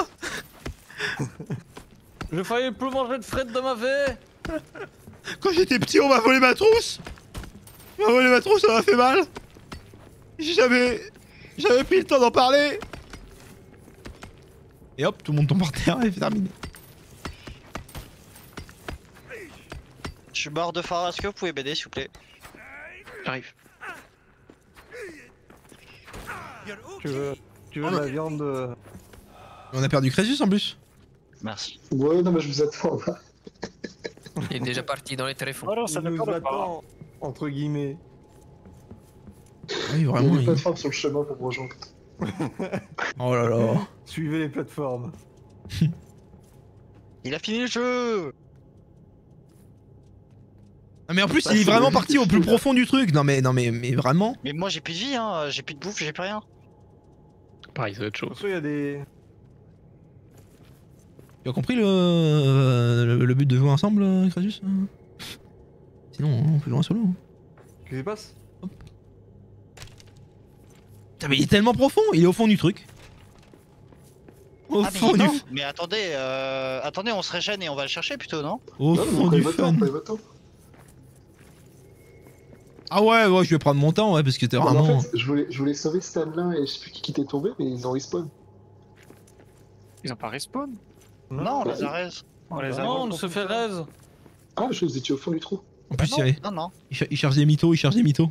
J'ai failli plus manger de frites de ma vie. Quand j'étais petit, on m'a volé ma trousse. On m'a volé ma trousse, ça m'a fait mal. J'ai jamais... J'avais plus le temps d'en parler. Et hop, tout le monde tombe par terre et c'est terminé. Je suis mort de faim, est-ce que vous pouvez m'aider s'il vous plaît? J'arrive. Tu veux, tu veux oh, la viande de... On a perdu Crésus en plus. Merci. Ouais, non mais je vous attends là. Il est déjà parti dans les tréfonds. Oh non, ça nous attend, entre guillemets. Oui, vraiment. Il y a des plateformes sur le chemin pour rejoindre. Oh là là. Suivez les plateformes. Il a fini le jeu. Non mais en plus il est vraiment parti au plus profond du truc. Non mais non mais mais vraiment. Mais moi j'ai plus de vie hein, j'ai plus de bouffe, j'ai plus rien. Pareil ça va être chaud. Il y a des. Tu as compris le le, le but de jouer ensemble, Krasus? Sinon on peut jouer en solo. Qu'est-ce qui passe? Putain mais il est tellement profond, il est au fond du truc. Au ah fond mais, du... mais attendez, euh... attendez, on se régène et on va le chercher plutôt, non? Au non, fond du fun. Ah ouais, ouais, je vais prendre mon temps, ouais, parce que t'es vraiment... En fait, je voulais, je voulais sauver Stanlin et je sais plus qui était tombé, mais ils ont respawn. Ils ont pas respawn? Non, non, on les a raise. On les a non, on se fait raise. Ah, je vous étiez au fond du trou. En plus, bah non, non, non. Il, cher il cherche des mythos, il cherche des mythos.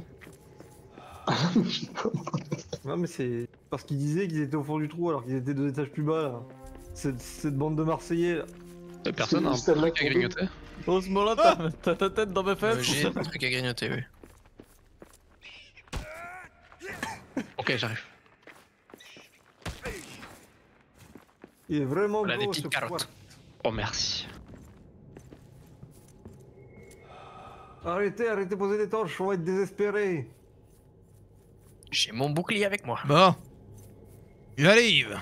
Non mais c'est parce qu'ils disaient qu'ils étaient au fond du trou alors qu'ils étaient deux étages plus bas là. Cette, cette bande de Marseillais là. T'as personne un truc à grignoter. Au ce moment là t'as ta tête dans ma fesse. J'ai un truc à grignoter oui. Ok j'arrive. Il est vraiment voilà beau, des petites carottes. Oh merci. Arrêtez, arrêtez de poser des torches, on va être désespérés. J'ai mon bouclier avec moi. Bon. J'arrive.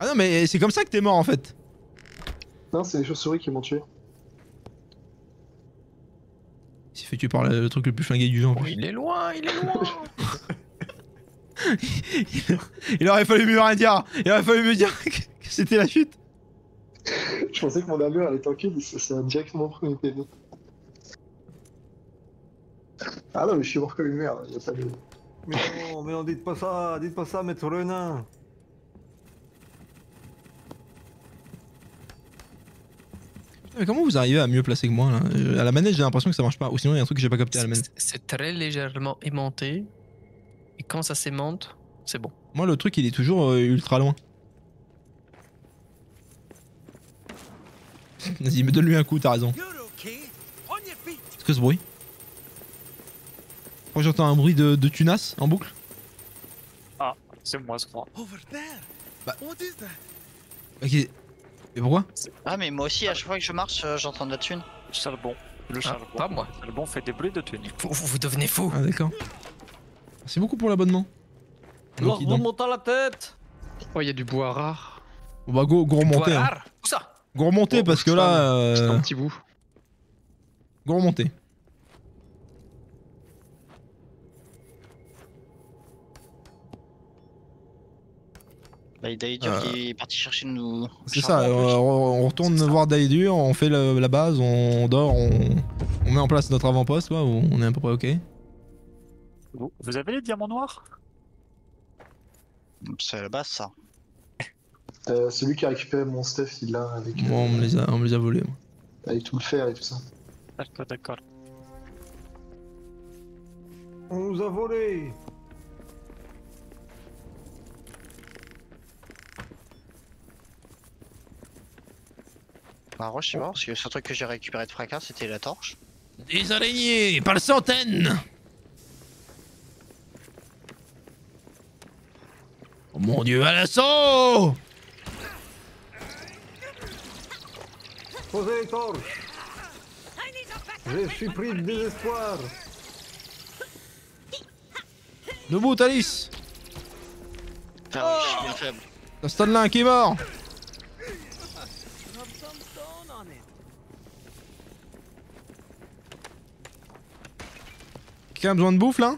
Ah non mais c'est comme ça que t'es mort en fait. Non c'est les chauves-souris qui m'ont tué. Il s'est fait tuer par le truc le plus flingué du genre. Oh, il est loin, il est loin. Il aurait fallu mieux rien dire. Il aurait fallu me dire que c'était la chute. Je pensais que mon allure elle était en cul, mais c'est un jack mon premier P V. Ah non mais je suis mort comme une merde, y'a pas de... Mais non, mais non, dites pas ça, dites pas ça, maître Renin. Putain mais comment vous arrivez à mieux placer que moi là? À la manette j'ai l'impression que ça marche pas, ou sinon y'a un truc que j'ai pas capté à la manette. C'est très légèrement aimanté, et quand ça s'aimante, c'est bon. Moi le truc il est toujours euh, ultra loin. Vas-y mais donne-lui un coup, t'as raison. Est-ce que ce bruit? Moi j'entends un bruit de, de tunas en boucle. Ah, c'est moi ce crois. Bah. Ok. Mais pourquoi? Ah mais moi aussi à chaque fois que je marche euh, j'entends de la thune. Charbon. Le charbon. Ah, pas moi. Le charbon fait des bruits de thune. Vous, vous, vous devenez fou. Ah d'accord. Merci beaucoup pour l'abonnement. Non, vous montez la tête. Oh y'a du bois rare. Bon bah go, go remonter. Hein. Où ça? Go remonter oh, parce que là... Euh... C'est un petit bout. Go remonter. Bah, Daïdur euh... qui est parti chercher nous. C'est ça, euh, on retourne voir Daïdur, on fait le, la base, on dort, on, on met en place notre avant-poste, quoi, où on est à peu près ok. Vous, vous avez les diamants noirs? C'est la base, ça. Euh, celui qui a récupéré mon stuff, il l'a avec. Moi, bon, euh, on, euh, on me les a volés. Moi. Avec tout le fer et tout ça. D'accord, d'accord. On nous a volés! La roche, c'est mort, parce que le seul truc que j'ai récupéré de fracas, c'était la torche. Des araignées, par centaines! Oh mon dieu, à l'assaut! Posez les torches! Je suis pris de désespoir! Debout, Thalys! Ah, je suis bien faible. T'as Stanlin qui est mort! Quelqu'un a besoin de bouffe là?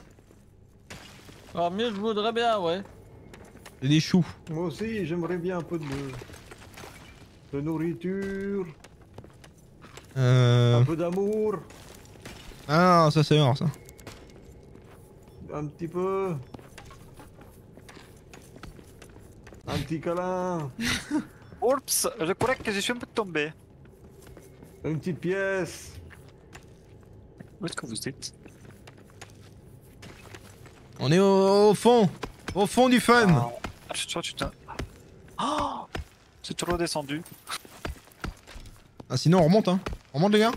Alors mieux je voudrais bien ouais. Et des choux. Moi aussi j'aimerais bien un peu de, de nourriture. Euh... Un peu d'amour. Ah non, ça c'est mort ça. Un petit peu. Un petit câlin. Oups, je crois que je suis un peu tombé. Une petite pièce. Où est-ce que vous êtes? On est au, au fond, au fond du fun. Ah, je crois que tu t'as... Oh, c'est trop descendu. Ah sinon on remonte hein, on remonte les gars.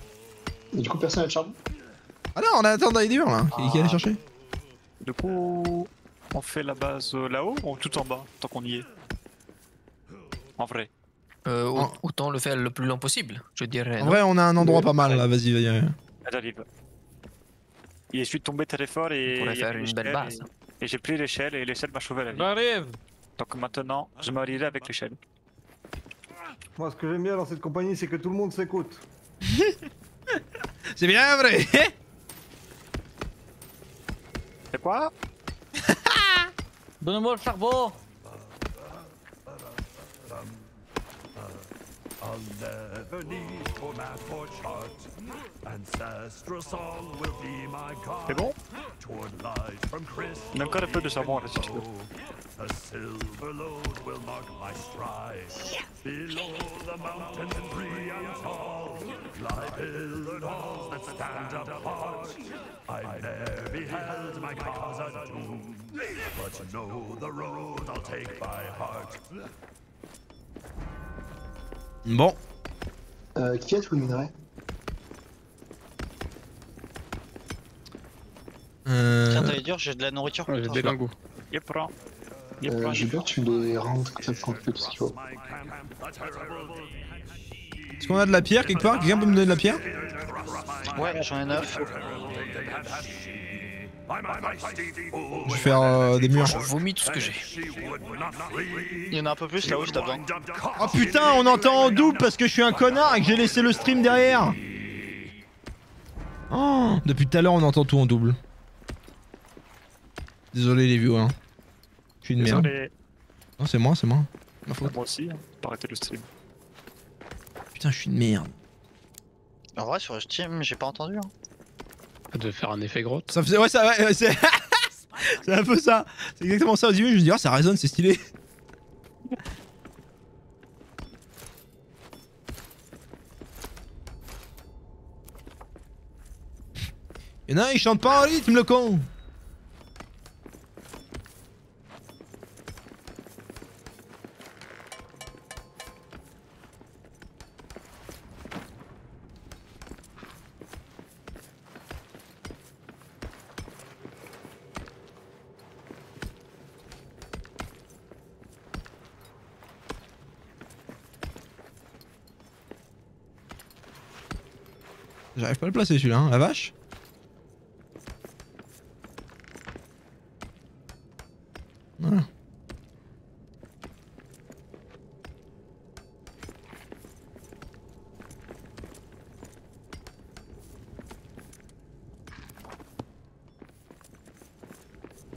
Et du coup personne n'a le charbon. Ah non, on attend d'aller dur là, ah. Qui allait chercher. Du coup on fait la base là-haut ou tout en bas, tant qu'on y est. En vrai. Euh, ah. Autant le faire le plus lent possible, je dirais. En vrai, on a un endroit pas mal là, vas-y, vas-y. J'arrive. Il est suite tombé très fort et. On pourrait faire une belle base. Et, et j'ai pris l'échelle et l'échelle m'a sauvé la vie. J'arrive. Donc maintenant, je m'allierai avec l'échelle. Moi, ce que j'aime bien dans cette compagnie, c'est que tout le monde s'écoute. C'est bien vrai. C'est quoi? Donne-moi le charbon. C'est bon? Il y a encore un peu de charbon là si tu veux. Bon. Euh, qui a tout le minerai? Euh... Tiens, t'as dur, j'ai de la nourriture pour toi. J'ai des lingots. Y'a prends. Euh, j'ai peur que tu les rentres comme ça quand tu vois. Est-ce qu'on a de la pierre quelque part? Quelqu'un peut me donner de la pierre? Ouais, j'en ai neuf. Je vais faire euh, des murs. Je vomis tout ce que j'ai. Il y en a un peu plus là-haut, je tape. Oh putain, on entend en double parce que je suis un connard et que j'ai laissé le stream derrière. Oh, depuis tout à l'heure, on entend tout en double. Désolé les viewers. Hein. Je suis une merde. Non, c'est moi, c'est moi. Ma faute. Moi aussi, pas arrêter le stream. Putain, je suis une merde. En vrai, sur Steam, j'ai pas entendu. Hein. De faire un effet grotte. Ça faisait... Ouais, ça... Ouais, c'est un peu ça. C'est exactement ça au début. Je me dis, oh, ça résonne, c'est stylé. Y'en a un, il chante pas en rythme, le con. J'arrive pas à le placer celui-là, hein. La vache. Voilà.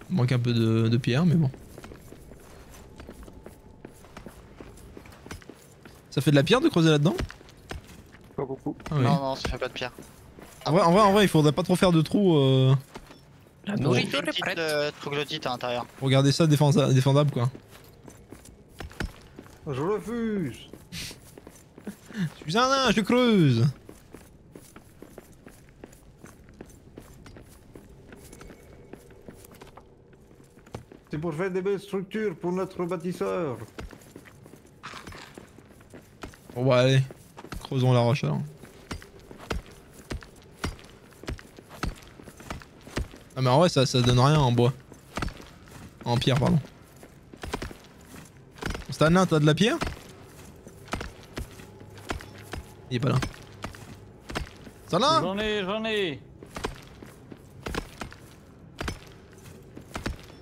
Il manque un peu de, de pierre, mais bon. Ça fait de la pierre de creuser là-dedans? Ah oui. Non, non, ça fait pas de pierre. En vrai, en vrai, en vrai il faudrait pas trop faire de trous. Euh... La nourriture est prête. Le troglodyte à l'intérieur. Regardez ça, défendable quoi. Je refuse. Je suis un nain, je creuse. C'est pour faire des belles structures pour notre bâtisseur. Bon bah allez. Creusons la roche alors. Ah mais en vrai ça, ça donne rien en bois. En pierre pardon. Stanlin, t'as de la pierre? Il est pas là. Stanlin. J'en ai, j'en ai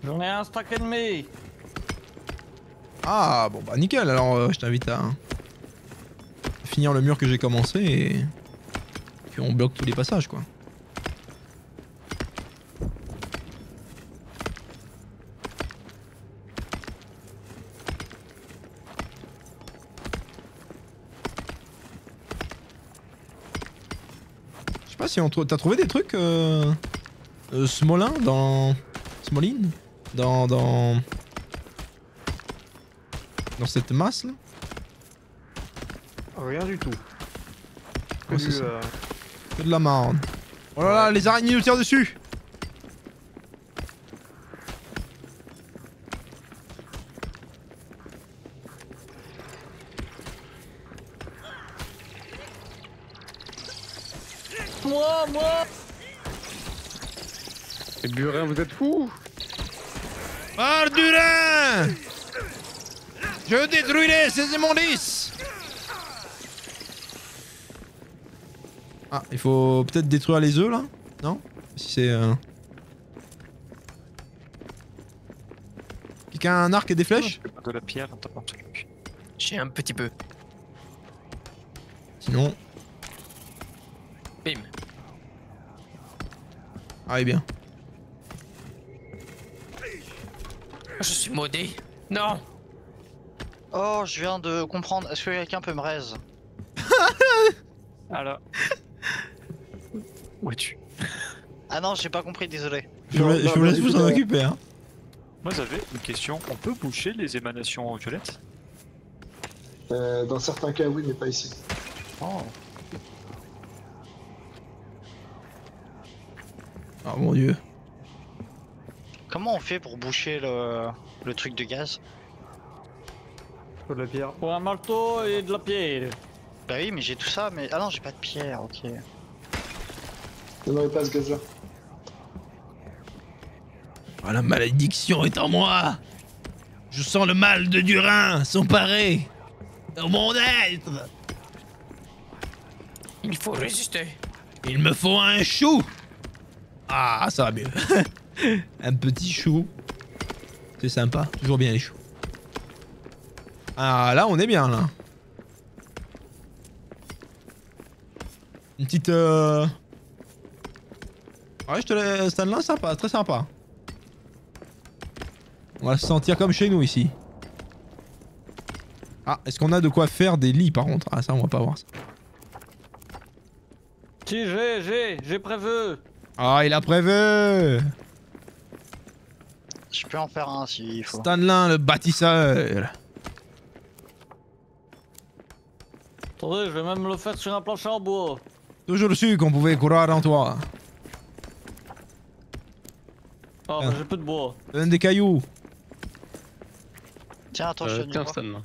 J'en ai un stack et demi. Ah bon bah nickel alors euh, je t'invite à... finir le mur que j'ai commencé et... puis on bloque tous les passages quoi. Je sais pas si on trouve... T'as trouvé des trucs euh... euh Smolin dans... Smolin dans... dans... dans cette masse là? Rien du tout. Que, oh, du, euh... que de la marne. Oh là là, les araignées nous tirent dessus. Moi, moi. Et Durin, vous êtes fous? Par Durin, je détruirai ces immondices. Ah, il faut peut-être détruire les œufs là? Non? Si c'est... Euh... Quelqu'un a un arc et des flèches? De la pierre, j'ai un petit peu. Sinon... Bim. Allez bien. Je suis maudit. Non. Oh, je viens de comprendre. Est-ce que quelqu'un peut me raise? Alors. Où es-tu? Ah non, j'ai pas compris, désolé. Je me, je me laisse vous en occuper. Hein. Moi j'avais une question. On peut boucher les émanations violettes? euh, Dans certains cas, oui, mais pas ici. Oh. Oh mon dieu. Comment on fait pour boucher le, le truc de gaz? Faut de la pierre. Pour un marteau et de la pierre. Bah oui mais j'ai tout ça mais... Ah non j'ai pas de pierre, ok. Donnez pas ce gaz là. Ah la malédiction est en moi. Je sens le mal de Durin s'emparer dans mon être. Il faut résister. Il me faut un chou. Ah, ça va mieux. Un petit chou. C'est sympa. Toujours bien les choux. Ah, là, on est bien, là. Une petite... Euh... Ouais, je te laisse... Stanlin, sympa. Très sympa. On va se sentir comme chez nous, ici. Ah, est-ce qu'on a de quoi faire des lits, par contre? Ah, ça, on va pas voir ça. Si, j'ai, j'ai, j'ai prévu. Ah, oh, il a prévu! Je peux en faire un s'il faut. Stanlin le bâtisseur! Attendez, je vais même le faire sur un plancher en bois. Toujours su qu'on pouvait courir en toi. Oh, bah j'ai peu de bois. Donne des cailloux. Tiens, attends, euh, je te tiens, Stanlin.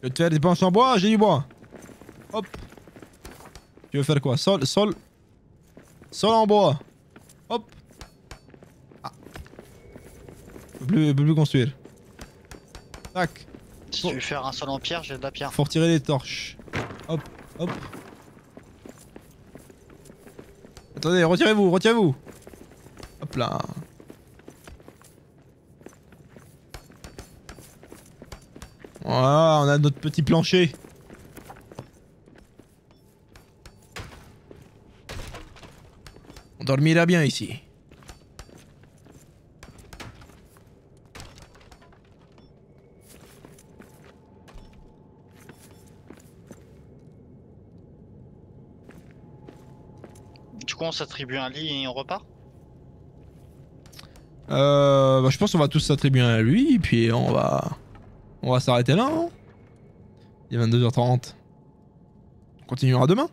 Je vais te faire des planches en bois, j'ai du bois. Hop. Tu veux faire quoi? Sol, sol. Sol en bois. Hop. Ah. Je peux plus, plus construire. Tac. Si oh. Tu veux faire un sol en pierre, j'ai de la pierre. Faut retirer les torches. Hop, hop. Attendez, retirez-vous, retirez-vous. Hop là. Voilà, on a notre petit plancher. Dormira bien ici. Du coup on s'attribue un lit et on repart? Euh... Bah, je pense qu'on va tous s'attribuer un lit et puis on va... On va s'arrêter là, hein. Il est vingt-deux heures trente. On continuera demain.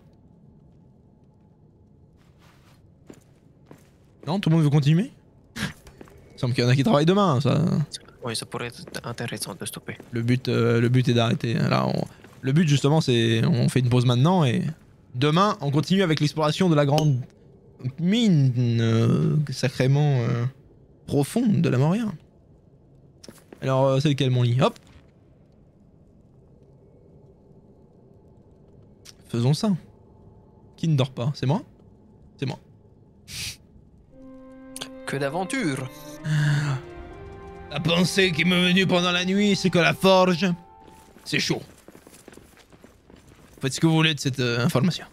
Non, tout le monde veut continuer? Il semble qu'il y en a qui travaillent demain, ça. Oui, ça pourrait être intéressant de stopper. Le but, euh, le but est d'arrêter. Là, on... Le but, justement, c'est... On fait une pause maintenant et... Demain, on continue avec l'exploration de la grande mine euh, sacrément euh, profonde de la Moria. Alors, euh, c'est lequel mon lit? Hop. Faisons ça. Qui ne dort pas? C'est moi? C'est moi. Que d'aventure. La pensée qui m'est venue pendant la nuit, c'est que la forge, c'est chaud. Faites ce que vous voulez de cette euh, information.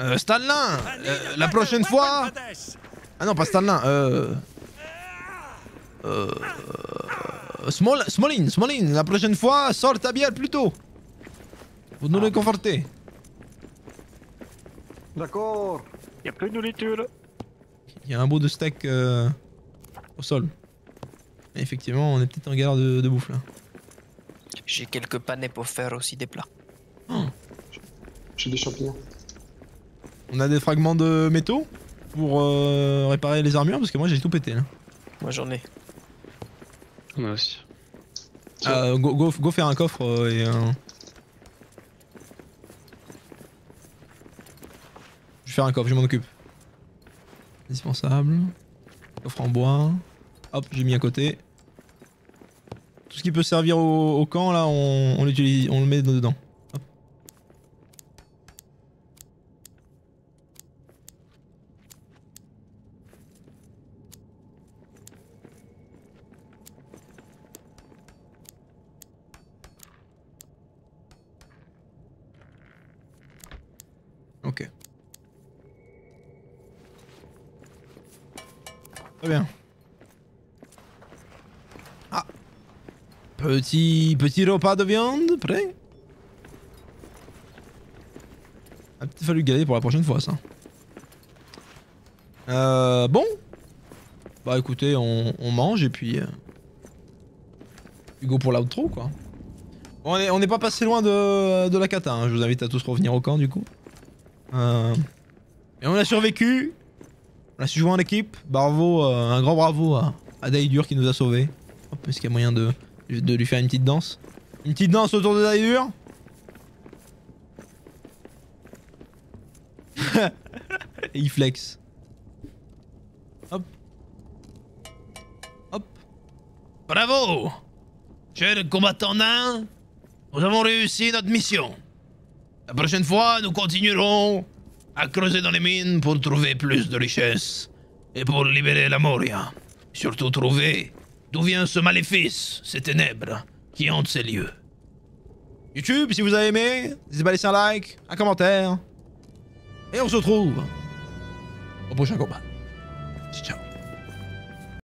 Euh, Stanlin, euh, la prochaine fois... Ah non, pas Stanlin, euh... Euh... Small... Smolin, Smolin, la prochaine fois, sors ta bière plus tôt. Vous nous réconfortez. D'accord. Y'a plus de nourriture. Y'a un bout de steak euh, au sol. Et effectivement, on est peut-être en galère de, de bouffe là. J'ai quelques panais pour faire aussi des plats. Oh. J'ai des champignons. On a des fragments de métaux pour euh, réparer les armures parce que moi j'ai tout pété là. Moi j'en ai. Moi aussi. Euh, go, go, go faire un coffre euh, et un... Euh... faire un coffre, je m'en occupe. Indispensable. Coffre en bois. Hop, j'ai mis à côté. Tout ce qui peut servir au, au camp là, on, on l'utilise, on le met dedans. Hop. Ok. Très bien. Petit, petit repas de viande, prêt? A peut-être fallu garder pour la prochaine fois ça. Euh, bon. Bah écoutez, on, on mange et puis... Euh, Hugo pour l'outro quoi. Bon, on est, on n'est pas passé loin de, de la cata, hein. Je vous invite à tous revenir au camp du coup. Euh, et on a survécu. On a su jouer en équipe. Bravo, euh, un grand bravo à, à Daïdur qui nous a sauvés. Hop, est-ce qu'il y a moyen de... de lui faire une petite danse. Une petite danse autour de Daïdur. Et il flex. Hop. Hop. Bravo, chers combattants nains. Nous avons réussi notre mission. La prochaine fois, nous continuerons à creuser dans les mines pour trouver plus de richesses et pour libérer la Moria. Surtout trouver... d'où vient ce maléfice, ces ténèbres qui hantent ces lieux. YouTube, si vous avez aimé, n'hésitez pas à laisser un like, un commentaire. Et on se retrouve au prochain combat. Ciao.